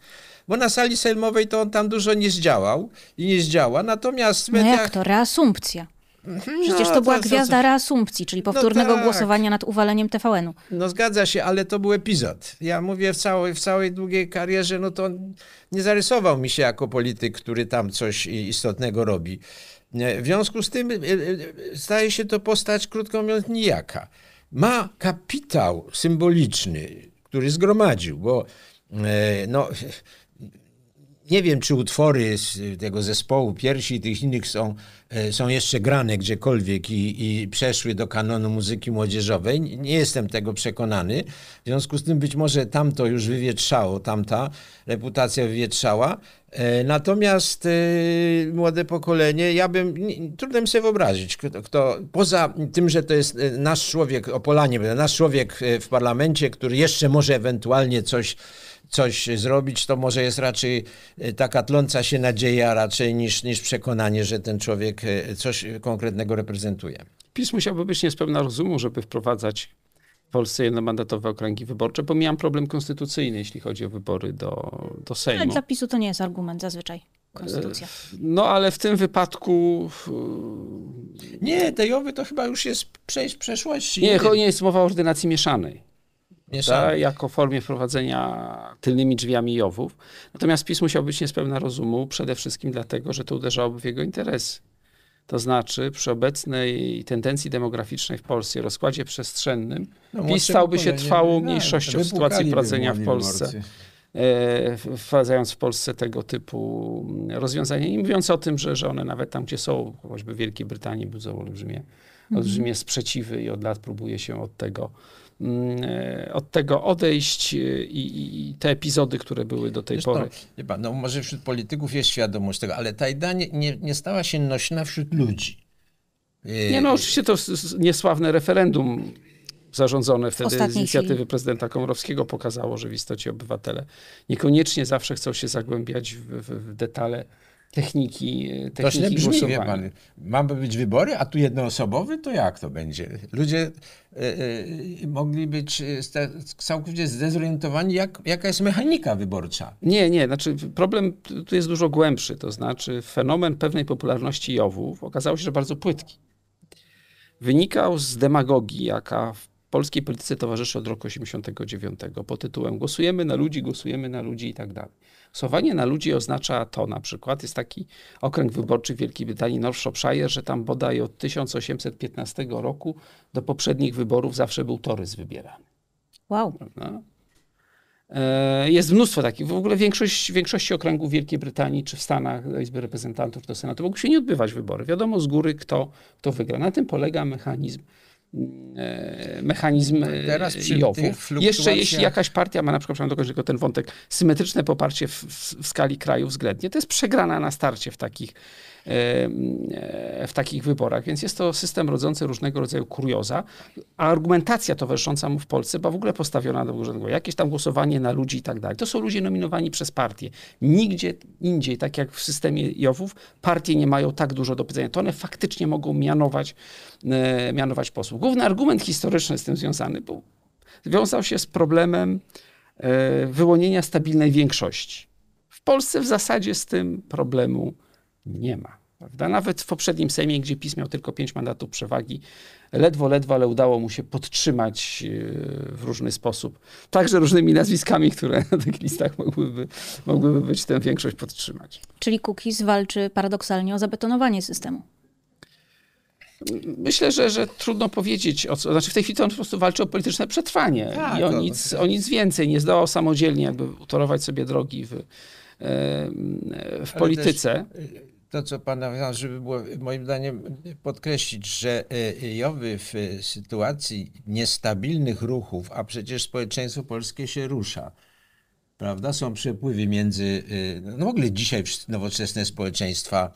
bo na sali sejmowej to on tam dużo nie zdziałał i nie zdziała, natomiast w mediach... No jak to? Reasumpcja. Przecież no, to była to, gwiazda to, to... reasumpcji, czyli powtórnego no tak. głosowania nad uwaleniem T V N-u. No zgadza się, ale to był epizod. Ja mówię, w całej, w całej długiej karierze, no to nie zarysował mi się jako polityk, który tam coś istotnego robi. W związku z tym staje się to postać, krótko mówiąc, nijaka. Ma kapitał symboliczny, który zgromadził, bo no, nie wiem, czy utwory z tego zespołu Piersi i tych innych są, są jeszcze grane gdziekolwiek i, i przeszły do kanonu muzyki młodzieżowej. Nie jestem tego przekonany. W związku z tym być może tamto już wywietrzało, tamta reputacja wywietrzała. Natomiast y, młode pokolenie, ja bym, nie, trudno mi sobie wyobrazić, kto, kto, poza tym, że to jest nasz człowiek, Opolanie, nasz człowiek w parlamencie, który jeszcze może ewentualnie coś, coś zrobić, to może jest raczej taka tląca się nadzieja raczej niż, niż przekonanie, że ten człowiek coś konkretnego reprezentuje. PiS musiałby być niespełna rozumu, żeby wprowadzać w Polsce jednomandatowe okręgi wyborcze, bo miałem problem konstytucyjny, jeśli chodzi o wybory do, do Sejmu. Ale dla PiS-u to nie jest argument zazwyczaj. Konstytucja. No ale w tym wypadku... Nie, Tejowy to chyba już jest przejść przeszłości. Nie, nie jest mowa o ordynacji mieszanej. mieszanej. Jako formie wprowadzenia tylnymi drzwiami Jowów. Natomiast PiS musiał być niespełna rozumu, przede wszystkim dlatego, że to uderzałoby w jego interesy. To znaczy przy obecnej tendencji demograficznej w Polsce, rozkładzie przestrzennym, no, PiS stałby się trwałą mniejszością w sytuacji prowadzenia w Polsce, wprowadzając w Polsce tego typu rozwiązania. Nie mówiąc o tym, że, że one nawet tam, gdzie są, choćby w Wielkiej Brytanii budzą olbrzymie, mhm. olbrzymie sprzeciwy i od lat próbuje się od tego, od tego odejść i, i te epizody, które były do tej Zresztą, pory. Nie pan, no może wśród polityków jest świadomość tego, ale ta idea nie, nie, nie stała się nośna wśród ludzi. Nie, no oczywiście to niesławne referendum zarządzone wtedy z inicjatywy chwili. prezydenta Komorowskiego pokazało, że w istocie obywatele niekoniecznie zawsze chcą się zagłębiać w, w, w detale techniki, techniki brzmi, głosowania. Pan, mamy być wybory, a tu jednoosobowy? To jak to będzie? Ludzie y, y, mogli być całkowicie zdezorientowani, jak, jaka jest mechanika wyborcza. Nie, nie. Znaczy problem tu jest dużo głębszy. To znaczy fenomen pewnej popularności jowów okazało się, że bardzo płytki. Wynikał z demagogii, jaka w polskiej polityce towarzyszy od roku osiemdziesiątego dziewiątego pod tytułem głosujemy na ludzi, głosujemy na ludzi i tak dalej. Głosowanie na ludzi oznacza to na przykład, jest taki okręg wyborczy w Wielkiej Brytanii, Northshire, że tam bodaj od tysiąc osiemset piętnastego roku do poprzednich wyborów zawsze był Torys wybierany. Wow. Prawda? Jest mnóstwo takich, w ogóle większość, większości okręgów Wielkiej Brytanii czy w Stanach do Izby Reprezentantów, do Senatu mogą się nie odbywać wybory. Wiadomo z góry kto, kto wygra. Na tym polega mechanizm mechanizm Teraz przy jowów. Jeszcze jeśli jakaś partia ma, na przykład dokończę tylko ten wątek, symetryczne poparcie w, w skali kraju względnie, to jest przegrana na starcie w takich, w takich wyborach. Więc jest to system rodzący różnego rodzaju kurioza, a argumentacja towarzysząca mu w Polsce była w ogóle postawiona do górze. Jakieś tam głosowanie na ludzi i tak dalej. To są ludzie nominowani przez partie. Nigdzie indziej, tak jak w systemie jowów, partie nie mają tak dużo do powiedzenia. To one faktycznie mogą mianować, mianować posłów. Główny argument historyczny z tym związany był, wiązał się z problemem wyłonienia stabilnej większości. W Polsce w zasadzie z tym problemu nie ma. Prawda? Nawet w poprzednim Sejmie, gdzie PiS miał tylko pięć mandatów przewagi, ledwo, ledwo, ale udało mu się podtrzymać w różny sposób. Także różnymi nazwiskami, które na tych listach mogłyby, mogłyby być tę większość podtrzymać. Czyli Kukiz walczy paradoksalnie o zabetonowanie systemu. Myślę, że, że trudno powiedzieć, o co, znaczy w tej chwili on po prostu walczy o polityczne przetrwanie tak, i o, to nic, to... o nic więcej. Nie zdołał samodzielnie jakby utorować sobie drogi w, w polityce. To, co pan nawiązał, żeby było moim zdaniem podkreślić, że jowy w sytuacji niestabilnych ruchów, a przecież społeczeństwo polskie się rusza, prawda? Są przepływy między, no w ogóle dzisiaj nowoczesne społeczeństwa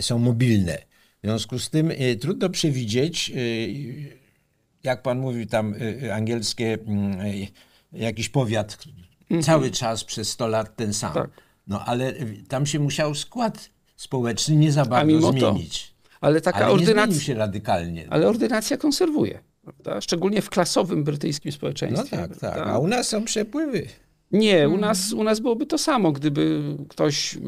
są mobilne. W związku z tym trudno przewidzieć, jak pan mówił tam angielskie, jakiś powiat mm-hmm. cały czas przez sto lat ten sam. Tak. No ale tam się musiał skład społeczny nie za bardzo zmienić. Ale taka ale ordynacja nie zmienił się radykalnie. Ale ordynacja konserwuje, prawda? Szczególnie w klasowym brytyjskim społeczeństwie. No tak, prawda? Tak. A u nas są przepływy. Nie, u nas, u nas byłoby to samo, gdyby ktoś...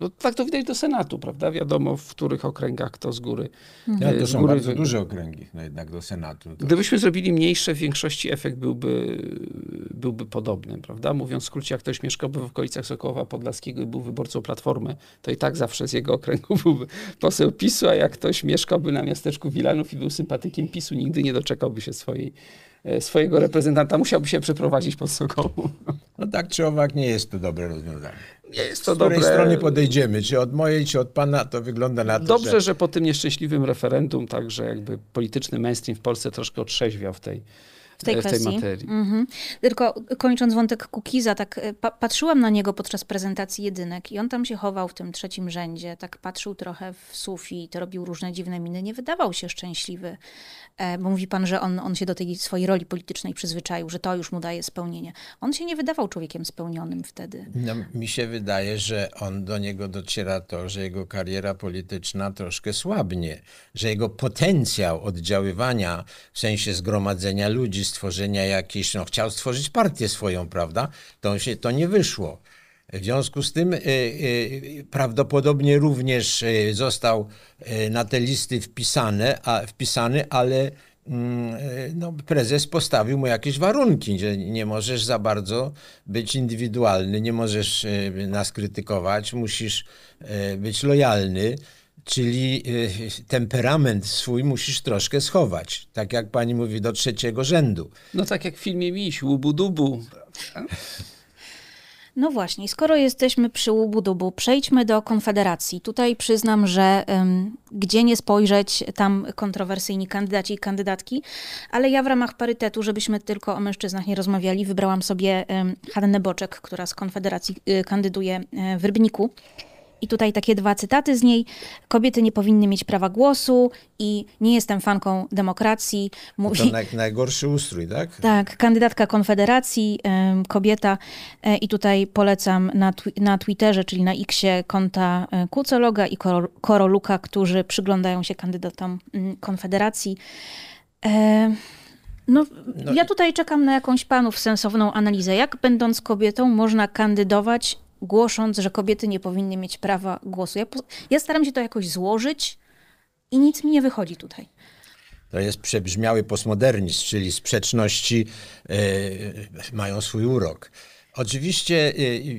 No tak to widać do Senatu, prawda? Wiadomo, w których okręgach kto z góry... Ja, to z są góry bardzo wy... duże okręgi no jednak do Senatu. To... Gdybyśmy zrobili mniejsze, w większości efekt byłby, byłby podobny, prawda? Mówiąc w skrócie, jak ktoś mieszkałby w okolicach Sokołowa Podlaskiego i był wyborcą Platformy, to i tak zawsze z jego okręgu byłby poseł PiSu, a jak ktoś mieszkałby na miasteczku Wilanów i był sympatykiem PiSu, nigdy nie doczekałby się swojej... swojego reprezentanta, musiałby się przeprowadzić pod Sokołu. No tak czy owak nie jest to dobre rozwiązanie. Nie jest to dobre. Z której strony podejdziemy? Czy od mojej, czy od pana? To wygląda na to, Dobrze, że... że po tym nieszczęśliwym referendum także jakby polityczny mainstream w Polsce troszkę otrzeźwiał w tej, w tej, w tej materii. Mhm. Tylko kończąc wątek Kukiza, tak pa patrzyłam na niego podczas prezentacji jedynek i on tam się chował w tym trzecim rzędzie, tak patrzył trochę w sufit, robił różne dziwne miny, nie wydawał się szczęśliwy, bo mówi pan, że on, on się do tej swojej roli politycznej przyzwyczaił, że to już mu daje spełnienie. On się nie wydawał człowiekiem spełnionym wtedy. No, mi się wydaje, że on do niego dociera to, że jego kariera polityczna troszkę słabnie, że jego potencjał oddziaływania w sensie zgromadzenia ludzi, stworzenia jakiejś, no chciał stworzyć partię swoją, prawda? To się to nie wyszło. W związku z tym y, y, prawdopodobnie również y, został y, na te listy wpisane, a, wpisany, ale y, no, prezes postawił mu jakieś warunki, że nie możesz za bardzo być indywidualny, nie możesz y, nas krytykować, musisz y, być lojalny. Czyli temperament swój musisz troszkę schować. Tak jak pani mówi, do trzeciego rzędu. No tak jak w filmie Miś, łubu-dubu. No właśnie, skoro jesteśmy przy łubu-dubu, przejdźmy do Konfederacji. Tutaj przyznam, że um, gdzie nie spojrzeć, tam kontrowersyjni kandydaci i kandydatki, ale ja w ramach parytetu, żebyśmy tylko o mężczyznach nie rozmawiali, wybrałam sobie um, Hannę Boczek, która z Konfederacji y, kandyduje y, w Rybniku. I tutaj takie dwa cytaty z niej. Kobiety nie powinny mieć prawa głosu i nie jestem fanką demokracji. Mówi... To naj, najgorszy ustrój, tak? Tak, kandydatka Konfederacji, kobieta. I tutaj polecam na, tw- na Twitterze, czyli na X-ie konta Kucologa i Kor- Koroluka, którzy przyglądają się kandydatom Konfederacji. E... No, no ja tutaj czekam na jakąś panów sensowną analizę. Jak będąc kobietą można kandydować, głosząc, że kobiety nie powinny mieć prawa głosu? Ja, ja staram się to jakoś złożyć i nic mi nie wychodzi tutaj. To jest przebrzmiały postmodernizm, czyli sprzeczności yy, mają swój urok. Oczywiście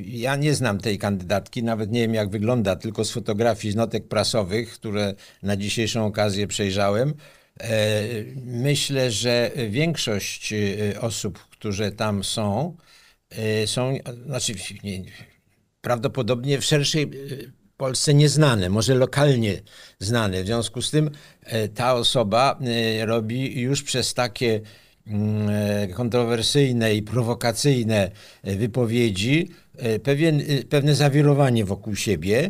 ja nie znam tej kandydatki, nawet nie wiem jak wygląda, tylko z fotografii, z notek prasowych, które na dzisiejszą okazję przejrzałem. Myślę, że większość osób, które tam są, są znaczy, nie, prawdopodobnie w szerszej Polsce nieznane, może lokalnie znane. W związku z tym ta osoba robi już przez takie kontrowersyjne i prowokacyjne wypowiedzi pewien, pewne zawirowanie wokół siebie.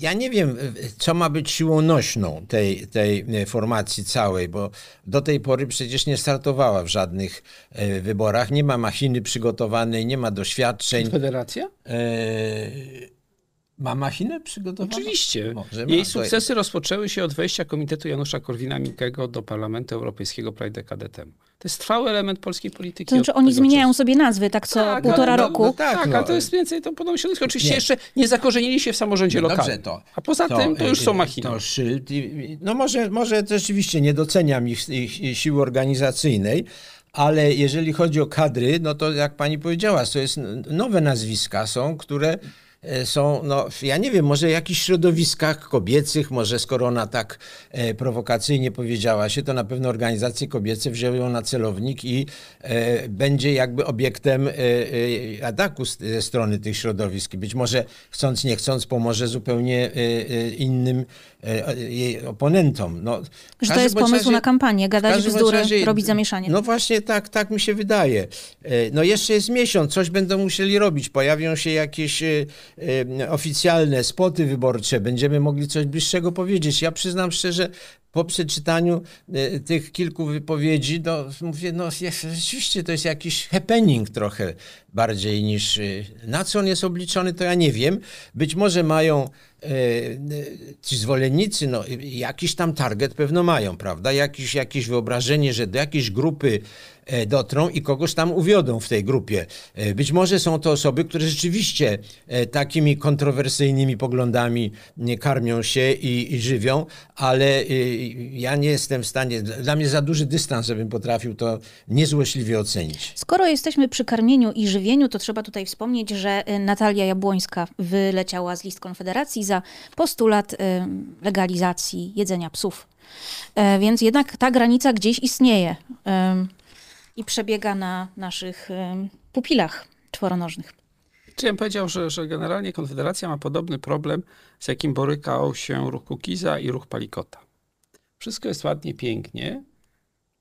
Ja nie wiem, co ma być siłą nośną tej, tej formacji całej, bo do tej pory przecież nie startowała w żadnych wyborach. Nie ma machiny przygotowanej, nie ma doświadczeń. Federacja? E... Ma machinę przygotowaną? Oczywiście. Może Jej ma. Sukcesy rozpoczęły się od wejścia komitetu Janusza Korwina-Mikkego do Parlamentu Europejskiego prawie dekadę temu. To jest trwały element polskiej polityki. To znaczy oni zmieniają czasu. sobie nazwy tak co tak, półtora no, roku. No, no, tak, tak no. A to jest więcej to podobne środowisko. Oczywiście nie. jeszcze nie zakorzenili się w samorządzie no, lokalnym. To, a poza to, tym to już są machiny. To szyld i, no może, może rzeczywiście nie doceniam ich, ich, ich siły organizacyjnej, ale jeżeli chodzi o kadry, no to jak pani powiedziała, to jest nowe nazwiska są, które... są, no ja nie wiem, może w jakichś środowiskach kobiecych, może skoro ona tak e, prowokacyjnie powiedziała się, to na pewno organizacje kobiece wzięły ją na celownik i e, będzie jakby obiektem e, e, ataku ze strony tych środowisk. Być może chcąc, nie chcąc pomoże zupełnie e, e, innym e, jej oponentom. No, że to jest pomysł razie, na kampanię, gadać bzdury, razie, robić zamieszanie. No właśnie tak, tak mi się wydaje. E, no jeszcze jest miesiąc, coś będą musieli robić. Pojawią się jakieś... E, oficjalne spoty wyborcze, będziemy mogli coś bliższego powiedzieć. Ja przyznam szczerze, po przeczytaniu tych kilku wypowiedzi, no, mówię, no rzeczywiście to jest jakiś happening trochę bardziej niż... Na co on jest obliczony, to ja nie wiem. Być może mają e, ci zwolennicy, no jakiś tam target pewno mają, prawda? Jakiś, jakieś wyobrażenie, że do jakiejś grupy dotrą i kogoś tam uwiodą w tej grupie. Być może są to osoby, które rzeczywiście takimi kontrowersyjnymi poglądami karmią się i, i żywią, ale ja nie jestem w stanie, dla mnie za duży dystans, żebym potrafił to niezłośliwie ocenić. Skoro jesteśmy przy karmieniu i żywieniu, to trzeba tutaj wspomnieć, że Natalia Jabłońska wyleciała z list Konfederacji za postulat legalizacji jedzenia psów. Więc jednak ta granica gdzieś istnieje i przebiega na naszych pupilach czworonożnych. Czy ja bym powiedział, że, że generalnie Konfederacja ma podobny problem, z jakim borykał się ruch Kukiza i ruch Palikota. Wszystko jest ładnie, pięknie,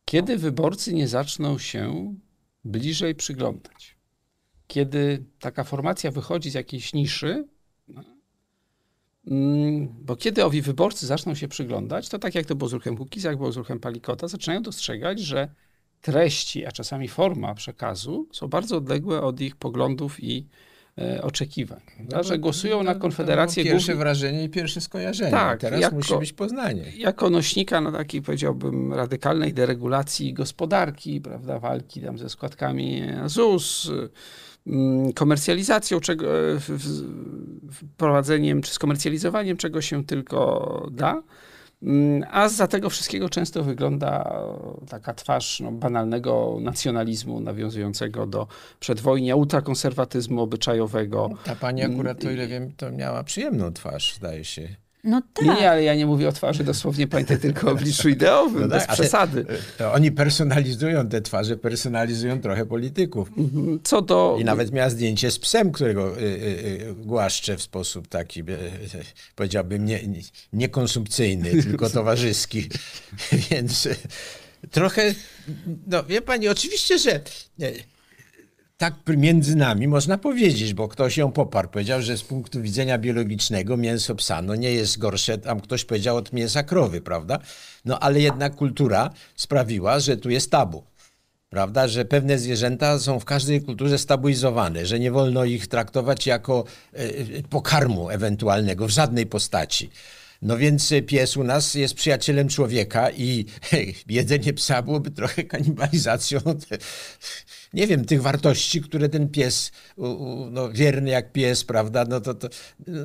kiedy wyborcy nie zaczną się bliżej przyglądać. Kiedy taka formacja wychodzi z jakiejś niszy, no, bo kiedy owi wyborcy zaczną się przyglądać, to tak jak to było z ruchem Kukiza, jak było z ruchem Palikota, zaczynają dostrzegać, że treści, a czasami forma przekazu są bardzo odległe od ich poglądów i e, oczekiwań. No, że głosują to, na Konfederację... Pierwsze głównie... wrażenie i pierwsze skojarzenie. Tak, teraz jako, musi być Poznanie. Jako nośnika na takiej, powiedziałbym, radykalnej deregulacji gospodarki, prawda, walki tam ze składkami Z U S, komercjalizacją, czego, wprowadzeniem czy skomercjalizowaniem czego się tylko da. A za tego wszystkiego często wygląda taka twarz no, banalnego nacjonalizmu nawiązującego do przedwojnia, ultrakonserwatyzmu obyczajowego. Ta pani akurat, to ile wiem, to miała przyjemną twarz, zdaje się. No tak. Nie, ale ja nie mówię o twarzy dosłownie, pamiętaj tylko o obliczu ideowym, no bez tak, przesady. Te, oni personalizują te twarze, personalizują trochę polityków. Co do... I nawet miała zdjęcie z psem, którego y, y, głaszczę w sposób taki, y, y, powiedziałbym, nie, nie, nie konsumpcyjny, tylko towarzyski. Więc y, trochę, no wie pani, oczywiście, że... Y, tak między nami można powiedzieć, bo ktoś ją poparł. Powiedział, że z punktu widzenia biologicznego mięso psa no nie jest gorsze, tam ktoś powiedział od mięsa krowy, prawda? No ale jednak kultura sprawiła, że tu jest tabu. Prawda, że pewne zwierzęta są w każdej kulturze stabilizowane, że nie wolno ich traktować jako pokarmu ewentualnego w żadnej postaci. No więc pies u nas jest przyjacielem człowieka i jedzenie psa byłoby trochę kanibalizacją, nie wiem, tych wartości, które ten pies, no, wierny jak pies, prawda, no to, to no,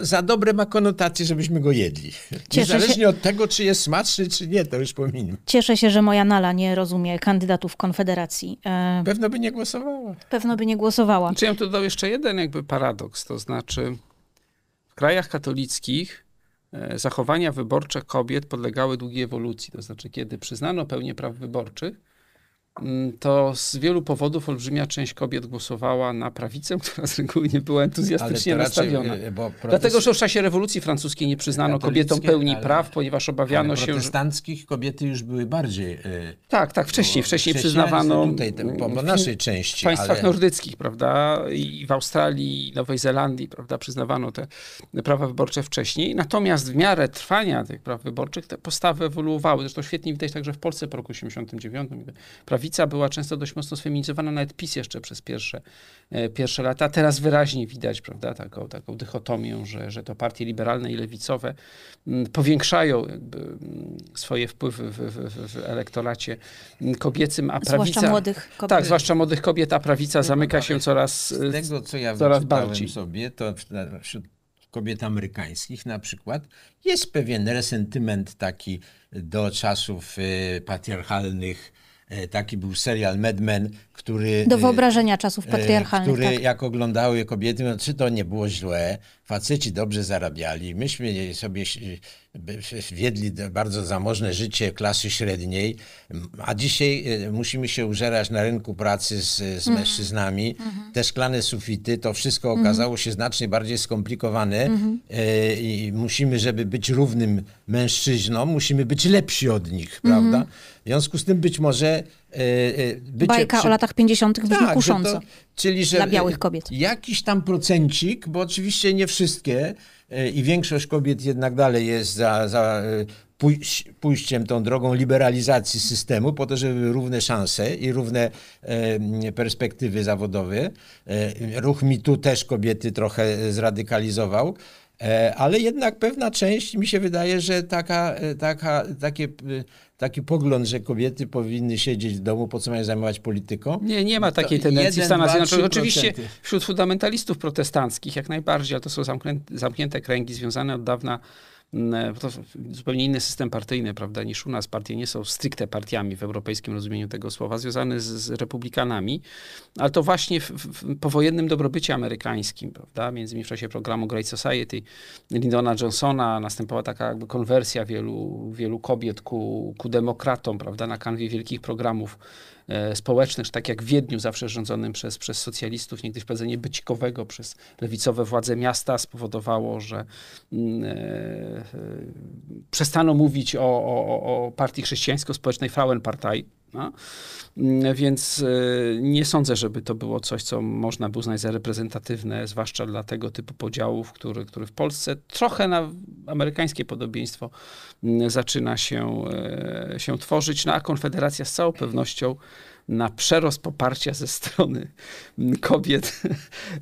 za dobre ma konotacje, żebyśmy go jedli. Cieszę Niezależnie się... od tego, czy jest smaczny, czy nie, to już pominę. Cieszę się, że moja Nala nie rozumie kandydatów Konfederacji. E... Pewno by nie głosowała. Pewno by nie głosowała. Znaczy, ja bym dodał jeszcze jeden jakby paradoks, to znaczy w krajach katolickich zachowania wyborcze kobiet podlegały długiej ewolucji. To znaczy, kiedy przyznano pełnię praw wyborczych, to z wielu powodów olbrzymia część kobiet głosowała na prawicę, która z reguły nie była entuzjastycznie raczej nastawiona. Bo protest... Dlatego, że w czasie rewolucji francuskiej nie przyznano kobietom pełni ale, praw, ponieważ obawiano się... protestanckich kobiety już były bardziej... Yy, tak, tak, wcześniej, wcześniej przyznawano... Tutaj, po, po naszej części, w państwach ale... nordyckich, prawda, i w Australii, i Nowej Zelandii, prawda, przyznawano te prawa wyborcze wcześniej. Natomiast w miarę trwania tych praw wyborczych te postawy ewoluowały. Zresztą świetnie widać także w Polsce po roku osiemdziesiątym dziewiątym. Prawica była często dość mocno sfeminizowana, nawet PiS jeszcze przez pierwsze, pierwsze lata. Teraz wyraźnie widać, prawda, taką, taką dychotomię, że, że to partie liberalne i lewicowe powiększają jakby swoje wpływy w, w, w elektoracie kobiecym, a prawica... Zwłaszcza młodych kobiet. Tak, zwłaszcza młodych kobiet, a prawica zamyka się coraz bardziej. Z tego, co ja wyczytałem sobie, to wśród kobiet amerykańskich na przykład jest pewien resentyment taki do czasów patriarchalnych. Taki był serial Mad Men, który... Do wyobrażenia czasów patriarchalnych, który, tak. Jak oglądały kobiety, no, czy to nie było źle, faceci dobrze zarabiali, myśmy sobie wiedli bardzo zamożne życie klasy średniej, a dzisiaj musimy się użerać na rynku pracy z, z mm. mężczyznami. Mm-hmm. Te szklane sufity, to wszystko okazało się znacznie bardziej skomplikowane. Mm-hmm. I musimy, żeby być równym mężczyznom, musimy być lepsi od nich, prawda? Mm-hmm. W związku z tym być może... Bycie Bajka przy... o latach pięćdziesiątych brzmi tak, kusząco że to, czyli, że dla białych kobiet. Jakiś tam procencik, bo oczywiście nie wszystkie i większość kobiet jednak dalej jest za, za pójś, pójściem tą drogą liberalizacji systemu po to, żeby były równe szanse i równe perspektywy zawodowe. Ruch MeToo też kobiety trochę zradykalizował. Ale jednak pewna część, mi się wydaje, że taka, taka, takie, taki pogląd, że kobiety powinny siedzieć w domu, po co mają zajmować polityką? Nie, nie ma takiej tendencji w Stanach Zjednoczonych. Oczywiście wśród fundamentalistów protestanckich jak najbardziej, ale to są zamknięte, zamknięte kręgi związane od dawna. To zupełnie inny system partyjny, prawda, niż u nas. Partie nie są stricte partiami w europejskim rozumieniu tego słowa, związane z, z republikanami, ale to właśnie w, w powojennym dobrobycie amerykańskim, prawda, między innymi w czasie programu Great Society Lyndona Johnsona następowała taka jakby konwersja wielu, wielu kobiet ku, ku demokratom, prawda, na kanwie wielkich programów społecznych, tak jak w Wiedniu, zawsze rządzonym przez, przez socjalistów, niegdyś wprowadzenie bycikowego przez lewicowe władze miasta spowodowało, że yy, yy, przestano mówić o, o, o partii chrześcijańsko-społecznej Frauenpartei. No. Więc yy, nie sądzę, żeby to było coś, co można by uznać za reprezentatywne, zwłaszcza dla tego typu podziałów, który, który w Polsce trochę na amerykańskie podobieństwo yy, zaczyna się, yy, się tworzyć, no, a Konfederacja z całą pewnością na przerost poparcia ze strony kobiet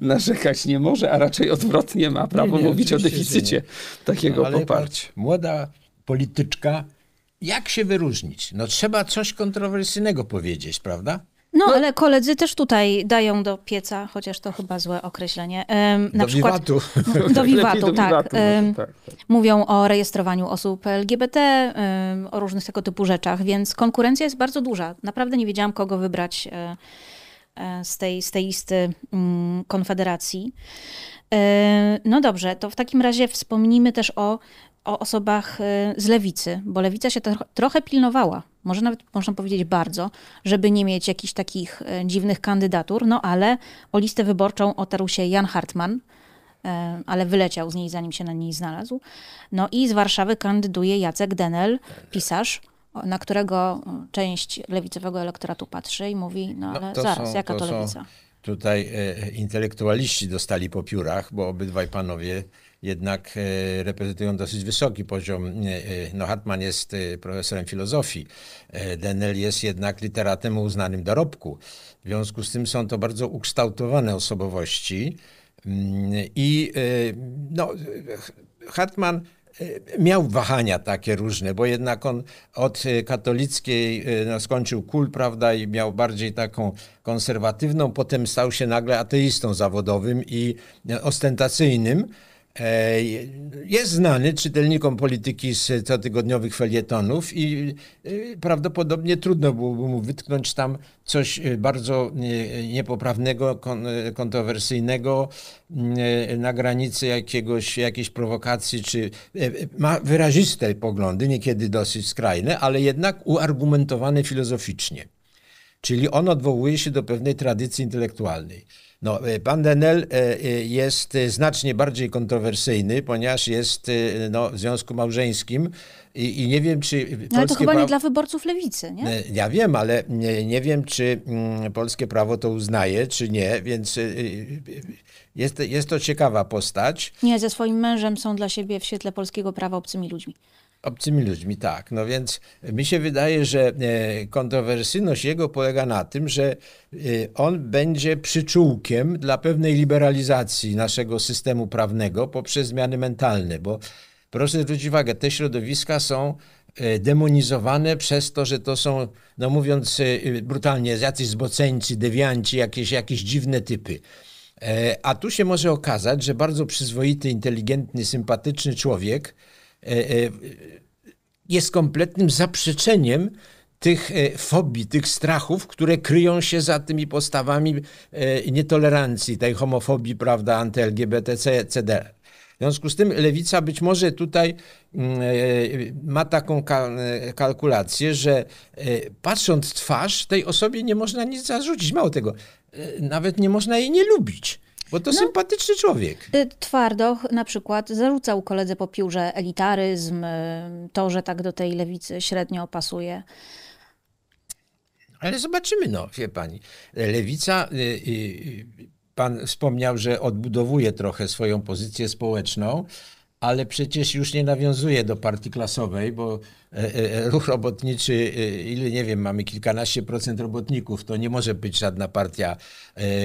narzekać nie może, a raczej odwrotnie ma prawo nie, nie, mówić o deficycie takiego no, ale poparcia. Młoda polityczka, jak się wyróżnić? No trzeba coś kontrowersyjnego powiedzieć, prawda? No, no ale koledzy też tutaj dają do pieca, chociaż to chyba złe określenie. Ym, na do przykład, wiwatu. No, do wiwatu, tak. Do wiwatu, ym, tak, tak. Mówią o rejestrowaniu osób L G B T, ym, o różnych tego typu rzeczach, więc konkurencja jest bardzo duża. Naprawdę nie wiedziałam, kogo wybrać y, y, z, tej, z tej listy y, Konfederacji. Y, no dobrze, to w takim razie wspomnijmy też o o osobach z lewicy, bo lewica się trochę pilnowała, może nawet można powiedzieć bardzo, żeby nie mieć jakichś takich dziwnych kandydatur, no ale o listę wyborczą otarł się Jan Hartmann, ale wyleciał z niej, zanim się na niej znalazł. No i z Warszawy kandyduje Jacek Dehnel, pisarz, na którego część lewicowego elektoratu patrzy i mówi, no ale no, to zaraz, są, jaka to, to lewica? Są... tutaj intelektualiści dostali po piórach, bo obydwaj panowie jednak reprezentują dosyć wysoki poziom. No, Hartmann jest profesorem filozofii, Dehnel jest jednak literatem o uznanym dorobku. W związku z tym są to bardzo ukształtowane osobowości i no, Hartmann miał wahania takie różne, bo jednak on od katolickiej no, skończył KUL, prawda, i miał bardziej taką konserwatywną, potem stał się nagle ateistą zawodowym i ostentacyjnym. Jest znany czytelnikom polityki z cotygodniowych felietonów i prawdopodobnie trudno byłoby mu wytknąć tam coś bardzo niepoprawnego, kontrowersyjnego, na granicy jakiegoś, jakiejś prowokacji, czy ma wyraziste poglądy, niekiedy dosyć skrajne, ale jednak uargumentowane filozoficznie. Czyli on odwołuje się do pewnej tradycji intelektualnej. No, pan Dehnel jest znacznie bardziej kontrowersyjny, ponieważ jest no, w związku małżeńskim i, i nie wiem, czy... No, ale to chyba prawo... nie dla wyborców lewicy, nie? Ja wiem, ale nie, nie wiem, czy polskie prawo to uznaje, czy nie, więc jest, jest to ciekawa postać. Nie, ze swoim mężem są dla siebie w świetle polskiego prawa obcymi ludźmi. Obcymi ludźmi, tak. No więc mi się wydaje, że kontrowersyjność jego polega na tym, że on będzie przyczółkiem dla pewnej liberalizacji naszego systemu prawnego poprzez zmiany mentalne, bo proszę zwrócić uwagę, te środowiska są demonizowane przez to, że to są, no mówiąc brutalnie, jacyś zboceńcy, dewianci, jakieś, jakieś dziwne typy. A tu się może okazać, że bardzo przyzwoity, inteligentny, sympatyczny człowiek jest kompletnym zaprzeczeniem tych fobii, tych strachów, które kryją się za tymi postawami nietolerancji, tej homofobii, prawda, anty-L G B T C, et cetera. W związku z tym lewica być może tutaj ma taką kalkulację, że patrząc w twarz, tej osobie nie można nic zarzucić. Mało tego, nawet nie można jej nie lubić. Bo to no, sympatyczny człowiek. Twardoch na przykład zarzucał koledze po piórze elitaryzm, to, że tak do tej lewicy średnio pasuje. Ale zobaczymy, no, wie pani. Lewica, pan wspomniał, że odbudowuje trochę swoją pozycję społeczną, ale przecież już nie nawiązuje do partii klasowej, bo ruch robotniczy, ile nie wiem, mamy kilkanaście procent robotników, to nie może być żadna partia,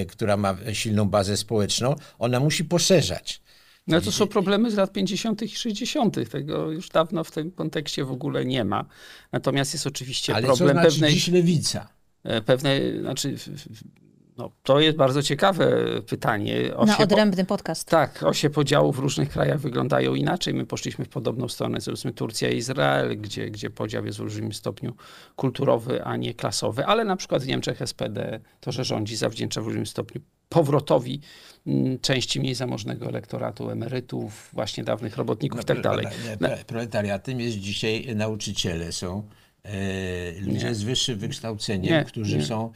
która ma silną bazę społeczną. Ona musi poszerzać. No to są problemy z lat pięćdziesiątych i sześćdziesiątych. Tego już dawno w tym kontekście w ogóle nie ma. Natomiast jest oczywiście ale problem co znaczy pewnej... dziś lewica? Pewnej, znaczy... No, to jest bardzo ciekawe pytanie. Osie, na odrębny podcast. Tak, osie podziału w różnych krajach wyglądają inaczej. My poszliśmy w podobną stronę, zresztą Turcja i Izrael, gdzie, gdzie podział jest w różnym stopniu kulturowy, a nie klasowy. Ale na przykład w Niemczech S P D to, że rządzi, zawdzięcza w różnym stopniu powrotowi części mniej zamożnego elektoratu, emerytów, właśnie dawnych robotników no, itd. No, proletariatem jest dzisiaj nauczyciele, są e, ludzie nie. z wyższym wykształceniem, nie, którzy nie. są...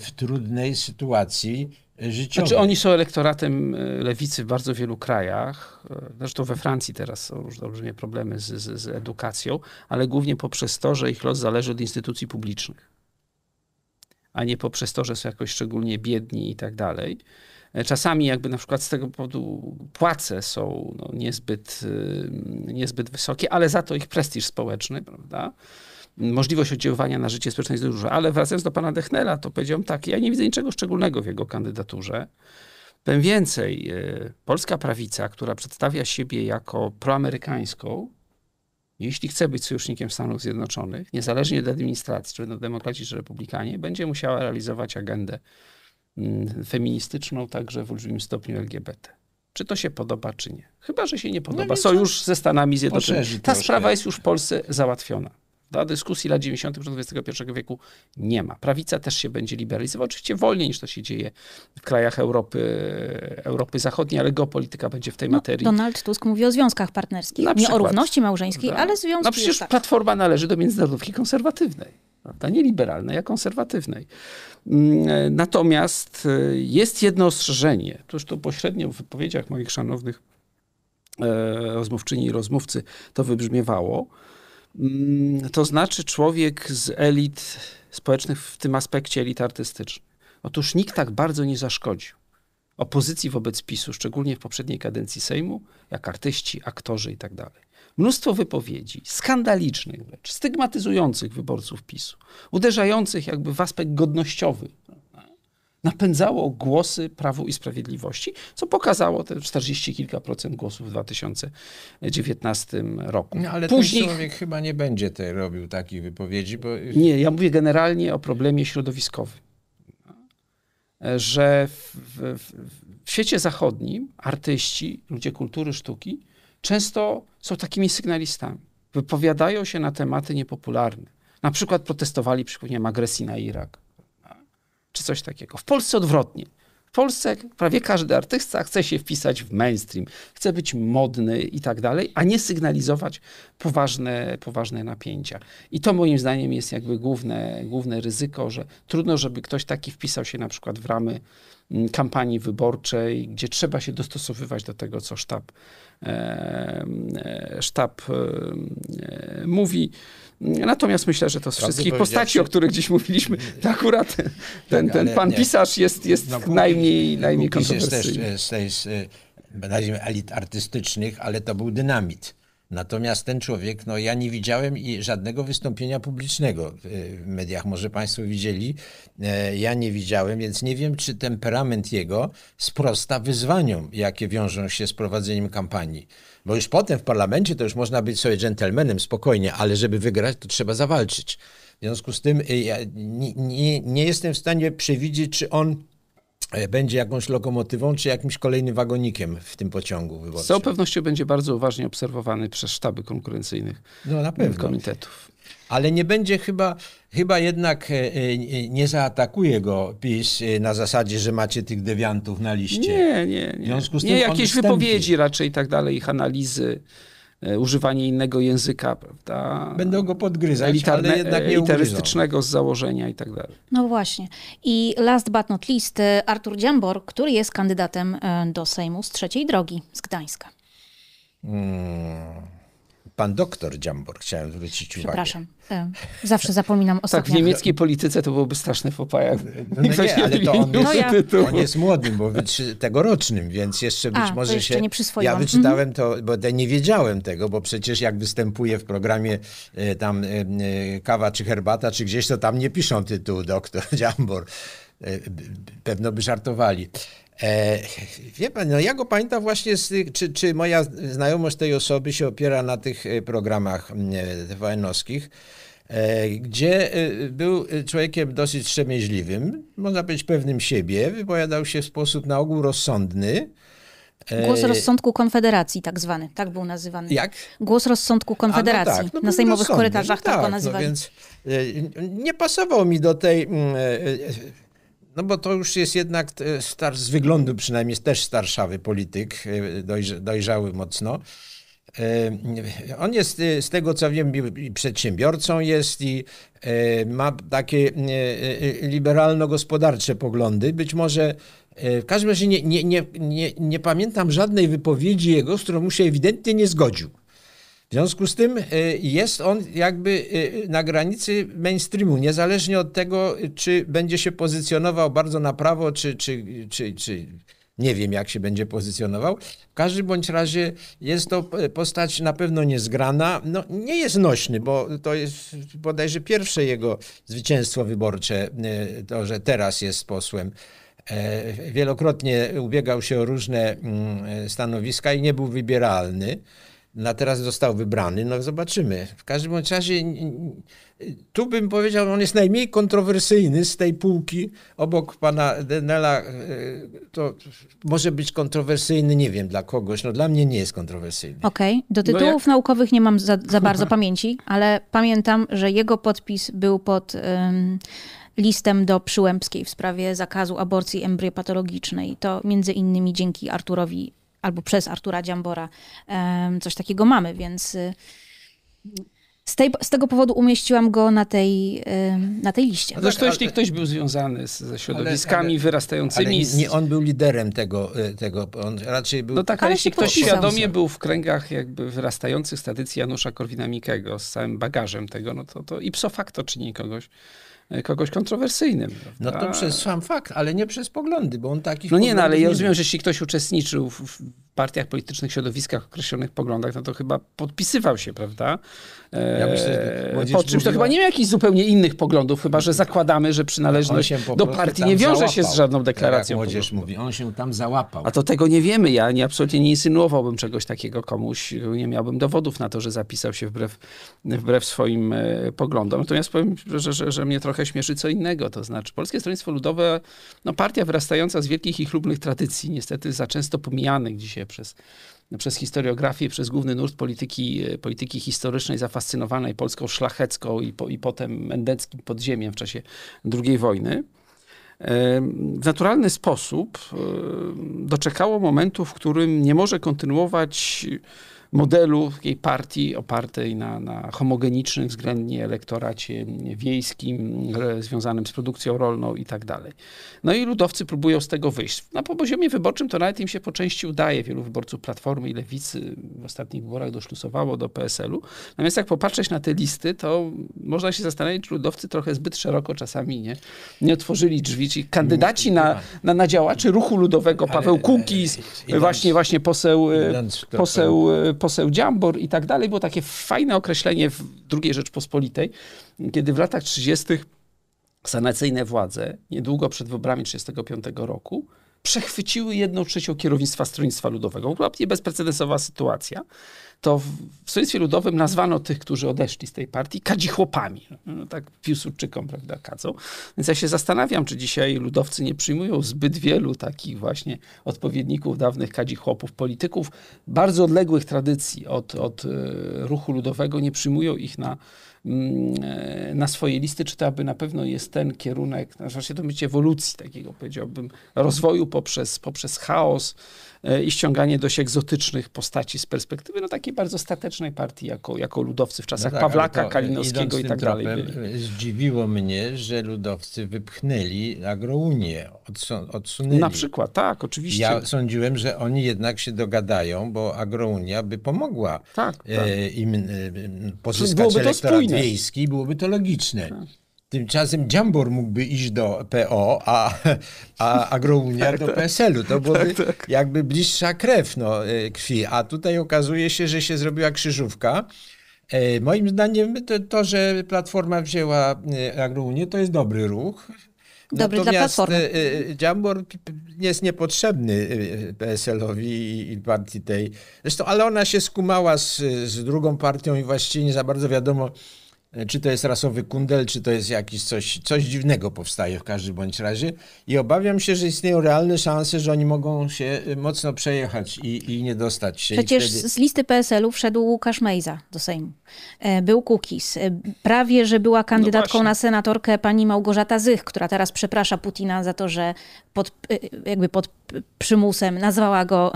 w trudnej sytuacji życiowej. Znaczy oni są elektoratem lewicy w bardzo wielu krajach. Zresztą we Francji teraz są różne, różne problemy z, z, z edukacją, ale głównie poprzez to, że ich los zależy od instytucji publicznych, a nie poprzez to, że są jakoś szczególnie biedni i tak dalej. Czasami jakby na przykład z tego powodu płace są no, niezbyt, niezbyt wysokie, ale za to ich prestiż społeczny, prawda? Możliwość oddziaływania na życie społeczne jest duża. Ale wracając do pana Dehnela, to powiedziałem tak, ja nie widzę niczego szczególnego w jego kandydaturze. Powiem więcej, polska prawica, która przedstawia siebie jako proamerykańską, jeśli chce być sojusznikiem Stanów Zjednoczonych, niezależnie od administracji, czy będą demokraci, czy republikanie, będzie musiała realizować agendę feministyczną, także w olbrzymim stopniu L G B T. Czy to się podoba, czy nie? Chyba, że się nie podoba. No, Sojusz ze Stanami Zjednoczonymi. Ta sprawa jest już w Polsce załatwiona. Do dyskusji lat dziewięćdziesiątych dwudziestego pierwszego wieku nie ma. Prawica też się będzie liberalizowała, oczywiście wolniej niż to się dzieje w krajach Europy, Europy Zachodniej, ale geopolityka będzie w tej no, materii. Donald Tusk mówi o związkach partnerskich, na nie przykład, o równości małżeńskiej, da. ale związki... No przecież tak. Platforma należy do międzynarodówki konserwatywnej, prawda? Nie liberalnej, a konserwatywnej. Natomiast jest jedno ostrzeżenie, to już tu pośrednio w wypowiedziach moich szanownych rozmówczyni i rozmówcy to wybrzmiewało. To znaczy człowiek z elit społecznych w tym aspekcie elit artystycznych. Otóż nikt tak bardzo nie zaszkodził opozycji wobec PiSu, szczególnie w poprzedniej kadencji Sejmu, jak artyści, aktorzy i tak dalej. Mnóstwo wypowiedzi, skandalicznych wręcz, stygmatyzujących wyborców PiSu, uderzających jakby w aspekt godnościowy, napędzało głosy Prawu i Sprawiedliwości, co pokazało te czterdzieści kilka procent głosów w dwa tysiące dziewiętnastym roku. No, ale później ten człowiek chyba nie będzie tej robił takich wypowiedzi, bo... Nie, ja mówię generalnie o problemie środowiskowym. Że w, w, w świecie zachodnim artyści, ludzie kultury, sztuki często są takimi sygnalistami. Wypowiadają się na tematy niepopularne. Na przykład protestowali przeciwko agresji na Irak. Czy coś takiego. W Polsce odwrotnie. W Polsce prawie każdy artysta chce się wpisać w mainstream, chce być modny i tak dalej, a nie sygnalizować poważne, poważne napięcia. I to moim zdaniem jest jakby główne, główne ryzyko, że trudno, żeby ktoś taki wpisał się na przykład w ramy kampanii wyborczej, gdzie trzeba się dostosowywać do tego, co sztab, e, sztab e, mówi. Natomiast myślę, że to z wszystkich postaci, o których dziś mówiliśmy, to akurat ten, ten, ten pan nie, pisarz jest, jest no, najmniej, najmniej kontrowersyjny. Też z tej, z, nazwijmy, elit artystycznych, ale to był dynamit. Natomiast ten człowiek, no ja nie widziałem i żadnego wystąpienia publicznego w mediach, może państwo widzieli, ja nie widziałem, więc nie wiem, czy temperament jego sprosta wyzwaniom, jakie wiążą się z prowadzeniem kampanii. Bo już potem w parlamencie to już można być sobie dżentelmenem spokojnie, ale żeby wygrać, to trzeba zawalczyć. W związku z tym ja nie, nie, nie jestem w stanie przewidzieć, czy on będzie jakąś lokomotywą, czy jakimś kolejnym wagonikiem w tym pociągu wyborczym. Z całą pewnością będzie bardzo uważnie obserwowany przez sztaby konkurencyjnych no, na pewno. Komitetów. Ale nie będzie chyba, chyba jednak nie zaatakuje go PiS na zasadzie, że macie tych dewiantów na liście. Nie, nie, nie. W związku z tym nie jakieś wypowiedzi raczej i tak dalej, ich analizy, używanie innego języka, prawda? Będą go podgryzać, elitarne, ale jednak nie elitarystycznego z założenia i tak dalej. No właśnie. I last but not least, Artur Dziambor, który jest kandydatem do Sejmu z Trzeciej Drogi z Gdańska. Hmm. Pan doktor Dziambor, chciałem zwrócić uwagę. Przepraszam, zawsze zapominam o tak, w niemieckiej polityce to byłoby straszne fopajak. No nie, nie, ale to on, no ja. on jest młodym, bo tegorocznym, więc jeszcze być A, może jeszcze się... Nie ja wyczytałem to, bo ja nie wiedziałem tego, bo przecież jak występuje w programie tam kawa czy herbata, czy gdzieś, to tam nie piszą tytułu doktor Dziambor. Pewno by żartowali. E, wie pan, no ja go pamiętam właśnie, z, czy, czy moja znajomość tej osoby się opiera na tych programach T V N-owskich, e, gdzie był człowiekiem dosyć strzemięźliwym, można powiedzieć pewnym siebie, wypowiadał się w sposób na ogół rozsądny. Głos rozsądku Konfederacji tak zwany, tak był nazywany. Jak? Głos rozsądku Konfederacji. No tak, no na sejmowych rozsądny, korytarzach no tak, tak go nazywali. No więc nie pasował mi do tej... No bo to już jest jednak star, z wyglądu przynajmniej też starszawy polityk, dojrza, dojrzały mocno. On jest z tego co wiem i przedsiębiorcą jest i ma takie liberalno-gospodarcze poglądy. Być może w każdym razie nie, nie, nie, nie, nie pamiętam żadnej wypowiedzi jego, z którą mu się ewidentnie nie zgodził. W związku z tym jest on jakby na granicy mainstreamu, niezależnie od tego, czy będzie się pozycjonował bardzo na prawo, czy, czy, czy, czy nie wiem, jak się będzie pozycjonował. W każdym bądź razie jest to postać na pewno niezgrana. No, nie jest nośny, bo to jest bodajże pierwsze jego zwycięstwo wyborcze, to, że teraz jest posłem. Wielokrotnie ubiegał się o różne stanowiska i nie był wybieralny. Na teraz został wybrany, no zobaczymy. W każdym bądź razie, tu bym powiedział, on jest najmniej kontrowersyjny z tej półki. Obok pana Dehnela to może być kontrowersyjny, nie wiem, dla kogoś. No dla mnie nie jest kontrowersyjny. Okej, okay. Do tytułów no jak... naukowych nie mam za, za bardzo pamięci, ale pamiętam, że jego podpis był pod... Um... listem do Przyłębskiej w sprawie zakazu aborcji embriopatologicznej. To między innymi dzięki Arturowi, albo przez Artura Dziambora coś takiego mamy, więc z, tej, z tego powodu umieściłam go na tej, na tej liście. Zresztą tak, jeśli ale, ktoś był związany z, ze środowiskami ale, ale, wyrastającymi... Ale nie on był liderem tego, tego on raczej był... No tak, ale jeśli ktoś świadomie był w kręgach jakby wyrastających z tradycji Janusza Korwina-Mikkego, z całym bagażem tego, no to, to ipso facto czyni kogoś kogoś kontrowersyjnym. Prawda? No to przez sam fakt, ale nie przez poglądy, bo on takich... No nie, no, ale ja rozumiem, że jeśli ktoś uczestniczył w partiach politycznych, środowiskach, określonych poglądach, no to chyba podpisywał się, prawda? Ja myślę, że pod czymś mówiła... to chyba nie miał jakichś zupełnie innych poglądów, chyba że zakładamy, że przynależność do partii nie wiąże załapał. się z żadną deklaracją. Tak jak młodzież mówi, on się tam załapał. A to tego nie wiemy. Ja nie, absolutnie nie insynuowałbym czegoś takiego komuś, nie miałbym dowodów na to, że zapisał się wbrew, wbrew swoim poglądom. Natomiast powiem, że, że, że mnie trochę śmieszy co innego. To znaczy Polskie Stronnictwo Ludowe, no partia wyrastająca z wielkich i chlubnych tradycji, niestety za często pomijanych dzisiaj Przez, przez historiografię, przez główny nurt polityki, polityki historycznej zafascynowanej Polską szlachecką i, po, i potem mendeckim podziemiem w czasie drugiej wojny. W naturalny sposób doczekało momentu, w którym nie może kontynuować modelu takiej partii opartej na, na homogenicznym względnie elektoracie wiejskim, związanym z produkcją rolną i tak dalej. No i ludowcy próbują z tego wyjść. Na poziomie wyborczym to nawet im się po części udaje. Wielu wyborców Platformy i Lewicy w ostatnich wyborach doszlusowało do P S L u. Natomiast jak popatrzeć na te listy, to można się zastanawiać, czy ludowcy trochę zbyt szeroko czasami nie, nie otworzyli drzwi. Czyli kandydaci na, na, na działaczy ruchu ludowego, Paweł Kukiz, właśnie, właśnie poseł, poseł poseł Dziambor i tak dalej. Było takie fajne określenie w drugiej Rzeczpospolitej, kiedy w latach trzydziestych sanacyjne władze, niedługo przed wyborami tysiąc dziewięćset trzydziestego piątego roku, przechwyciły jedną trzecią kierownictwa Stronnictwa Ludowego. Była bezprecedensowa sytuacja. To w Stronnictwie Ludowym nazwano tych, którzy odeszli z tej partii, kadzichłopami. No, tak Piłsudczykom, prawda, kadzą. Więc ja się zastanawiam, czy dzisiaj ludowcy nie przyjmują zbyt wielu takich właśnie odpowiedników dawnych kadzichłopów, polityków bardzo odległych tradycji od, od ruchu ludowego, nie przyjmują ich na, na swoje listy, czy to aby na pewno jest ten kierunek, na szczęście to być ewolucji takiego, powiedziałbym, rozwoju poprzez, poprzez chaos i ściąganie dość egzotycznych postaci z perspektywy no, takiej bardzo statecznej partii jako, jako ludowcy w czasach no tak, Pawlaka, Kalinowskiego i tak dalej. Zdziwiło mnie, że ludowcy wypchnęli Agrounię, odsun odsunęli. Na przykład, tak, oczywiście. Ja sądziłem, że oni jednak się dogadają, bo Agrounia by pomogła tak, tak. E, im e, pozyskać elektorat wiejski, byłoby to logiczne. Tak. Tymczasem Dziambor mógłby iść do P O, a, a Agrounia do P S L u. To byłoby tak, tak. jakby bliższa krew no, krwi. A tutaj okazuje się, że się zrobiła krzyżówka. E, moim zdaniem to, to, że Platforma wzięła Agrounię, to jest dobry ruch. Dobry dla Platformy. Dziambor jest niepotrzebny P S L owi i partii tej. Zresztą, ale ona się skumała z, z drugą partią i właściwie nie za bardzo wiadomo, czy to jest rasowy kundel, czy to jest jakiś coś, coś dziwnego powstaje w każdym bądź razie. I obawiam się, że istnieją realne szanse, że oni mogą się mocno przejechać i, i nie dostać się. Przecież wtedy... z listy P S L u wszedł Łukasz Mejza do Sejmu. Był Kukiz. Prawie, że była kandydatką no na senatorkę pani Małgorzata Zych, która teraz przeprasza Putina za to, że pod, jakby pod przymusem nazwała go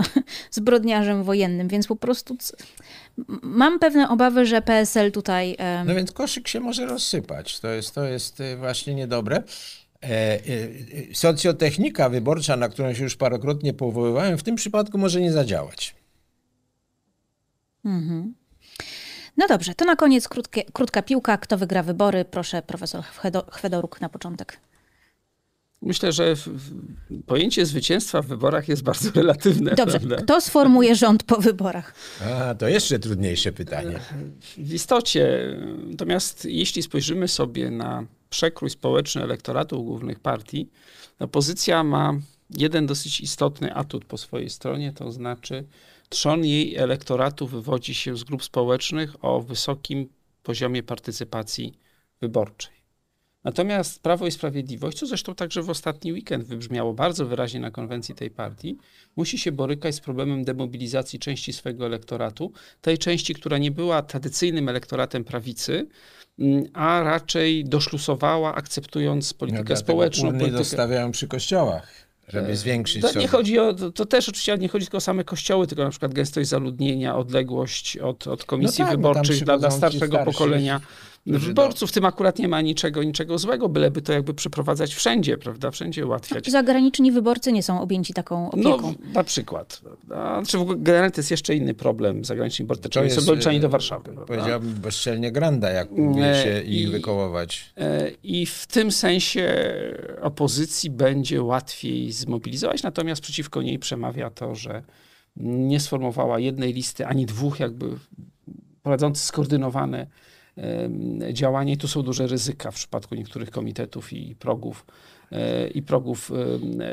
zbrodniarzem wojennym. Więc po prostu... Mam pewne obawy, że P S L tutaj... Um... No więc koszyk się może rozsypać. To jest, to jest właśnie niedobre. E, e, socjotechnika wyborcza, na którą się już parokrotnie powoływałem, w tym przypadku może nie zadziałać. Mm-hmm. No dobrze, to na koniec krótkie, krótka piłka. Kto wygra wybory? Proszę profesor Chwedoruk na początek. Myślę, że pojęcie zwycięstwa w wyborach jest bardzo relatywne. Dobrze, prawda? Kto sformuje rząd po wyborach? A, to jeszcze trudniejsze pytanie. W istocie, natomiast jeśli spojrzymy sobie na przekrój społeczny elektoratu głównych partii, opozycja ma jeden dosyć istotny atut po swojej stronie, to znaczy trzon jej elektoratu wywodzi się z grup społecznych o wysokim poziomie partycypacji wyborczej. Natomiast Prawo i Sprawiedliwość, co zresztą także w ostatni weekend wybrzmiało bardzo wyraźnie na konwencji tej partii, musi się borykać z problemem demobilizacji części swojego elektoratu, tej części, która nie była tradycyjnym elektoratem prawicy, a raczej doszlusowała, akceptując politykę no, społeczną. Urny politykę... dostawiają przy kościołach. Żeby zwiększyć to, nie chodzi o, to też oczywiście nie chodzi tylko o same kościoły, tylko na przykład gęstość zaludnienia, odległość od, od komisji no tak, wyborczych dla, dla starszego starsi. pokolenia wyborców. W tym akurat nie ma niczego, niczego złego, byleby to jakby przeprowadzać wszędzie, prawda? Wszędzie ułatwiać. Zagraniczni wyborcy nie są objęci taką opieką. No, na przykład. Znaczy, w ogóle generalnie to jest jeszcze inny problem. Zagraniczni wyborcy są doliczani do Warszawy. Prawda? Powiedziałbym bezczelnie granda, jak mówi się i, ich wykołować. I w tym sensie opozycji będzie łatwiej zmobilizować, natomiast przeciwko niej przemawia to, że nie sformowała jednej listy, ani dwóch jakby prowadzących skoordynowane działanie. Tu są duże ryzyka w przypadku niektórych komitetów i progów, i progów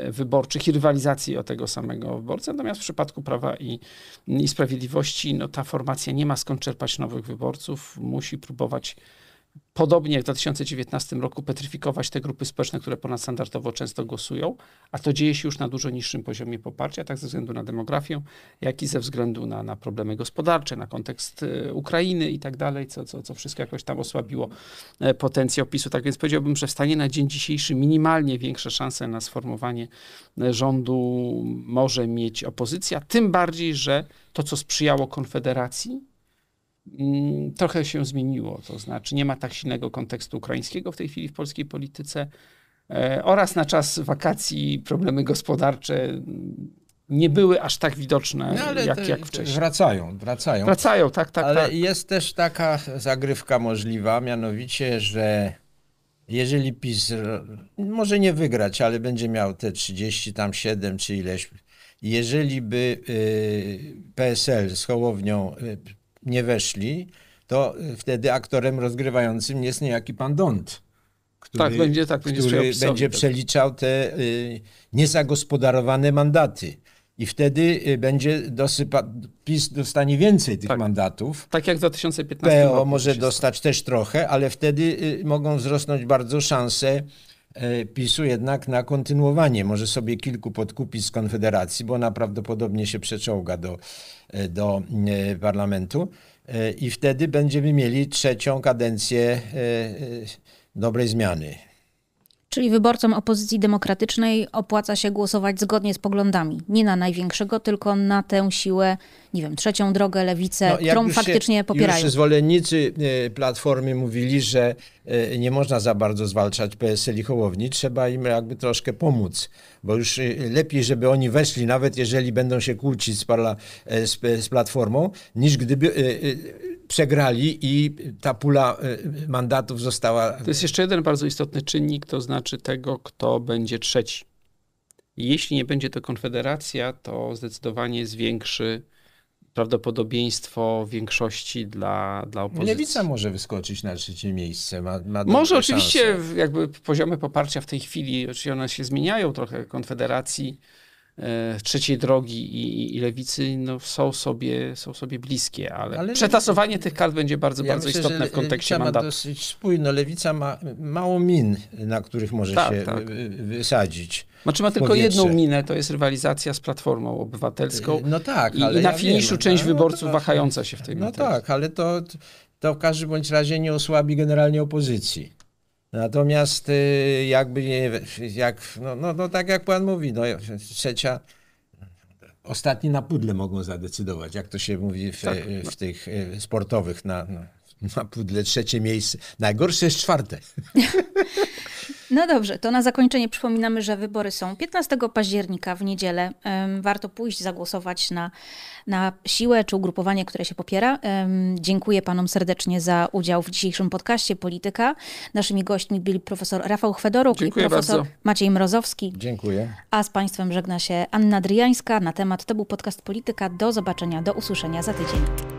wyborczych i rywalizacji o tego samego wyborcę. Natomiast w przypadku Prawa i, i Sprawiedliwości no, ta formacja nie ma skąd czerpać nowych wyborców. Musi próbować podobnie jak w dwa tysiące dziewiętnastym roku petryfikować te grupy społeczne, które ponadstandardowo często głosują, a to dzieje się już na dużo niższym poziomie poparcia, tak ze względu na demografię, jak i ze względu na, na problemy gospodarcze, na kontekst Ukrainy i tak dalej, co, co, co wszystko jakoś tam osłabiło potencjał PiSu. Tak więc powiedziałbym, że w stanie na dzień dzisiejszy minimalnie większe szanse na sformowanie rządu może mieć opozycja, tym bardziej, że to, co sprzyjało Konfederacji, trochę się zmieniło, to znaczy nie ma tak silnego kontekstu ukraińskiego w tej chwili w polskiej polityce e, oraz na czas wakacji problemy gospodarcze nie były aż tak widoczne no, ale jak, te, jak wcześniej. Wracają, wracają. Wracają, tak, tak. Ale tak. Jest też taka zagrywka możliwa, mianowicie, że jeżeli PiS może nie wygrać, ale będzie miał te trzydzieści, tam siedem czy ileś, jeżeli by y, P S L z Hołownią y, nie weszli, to wtedy aktorem rozgrywającym jest niejaki pan Dont, który, tak, będzie, tak, będzie, który będzie, będzie przeliczał te y, niezagospodarowane mandaty. I wtedy będzie dosypa... PiS dostanie więcej tych tak. mandatów. Tak jak w dwa tysiące piętnastym P O roku może dostać stało. Też trochę, ale wtedy y, mogą wzrosnąć bardzo szanse PiSu jednak na kontynuowanie. Może sobie kilku podkupić z Konfederacji, bo ona prawdopodobnie się przeczołga do, do parlamentu i wtedy będziemy mieli trzecią kadencję dobrej zmiany. Czyli wyborcom opozycji demokratycznej opłaca się głosować zgodnie z poglądami. Nie na największego, tylko na tę siłę, nie wiem, trzecią drogę, lewicę, no, którą faktycznie się, popierają. Już zwolennicy Platformy mówili, że nie można za bardzo zwalczać P S L i Hołowni. Trzeba im jakby troszkę pomóc, bo już lepiej, żeby oni weszli, nawet jeżeli będą się kłócić z, parla, z, z Platformą, niż gdyby przegrali i ta pula mandatów została... To jest jeszcze jeden bardzo istotny czynnik, to znaczy tego, kto będzie trzeci. Jeśli nie będzie to Konfederacja, to zdecydowanie zwiększy prawdopodobieństwo większości dla, dla opozycji. Lewica może wyskoczyć na trzecie miejsce. Ma, ma może oczywiście szansę. Jakby poziomy poparcia w tej chwili, oczywiście one się zmieniają trochę, Konfederacji, trzeciej drogi i, i lewicy no, są, sobie, są sobie bliskie, ale, ale przetasowanie lewicy, tych kart będzie bardzo, ja bardzo myślę, istotne w kontekście mandatu. Lewica ma dosyć spójno, lewica ma mało min, na których może tak, się tak. wysadzić. Znaczy ma tylko jedną minę, to jest rywalizacja z Platformą Obywatelską no tak, i, ale i na ja finiszu wiem, część no, wyborców no, wahająca się w tej materii. No tak, ale to, to w każdym bądź razie nie osłabi generalnie opozycji. Natomiast jakby, jak, no, no, no tak jak pan mówi, no, trzecia, ostatni na pudle mogą zadecydować, jak to się mówi w, tak. w tych sportowych, na, na pudle trzecie miejsce, najgorsze jest czwarte. No dobrze, to na zakończenie przypominamy, że wybory są piętnastego października w niedzielę. Warto pójść zagłosować na, na siłę czy ugrupowanie, które się popiera. Dziękuję panom serdecznie za udział w dzisiejszym podcaście Polityka. Naszymi gośćmi byli profesor Rafał Chwedoruk Dziękuję i profesor bardzo. Maciej Mrozowski. Dziękuję. A z państwem żegna się Anna Dryjańska. Na temat to był podcast Polityka. Do zobaczenia, do usłyszenia za tydzień.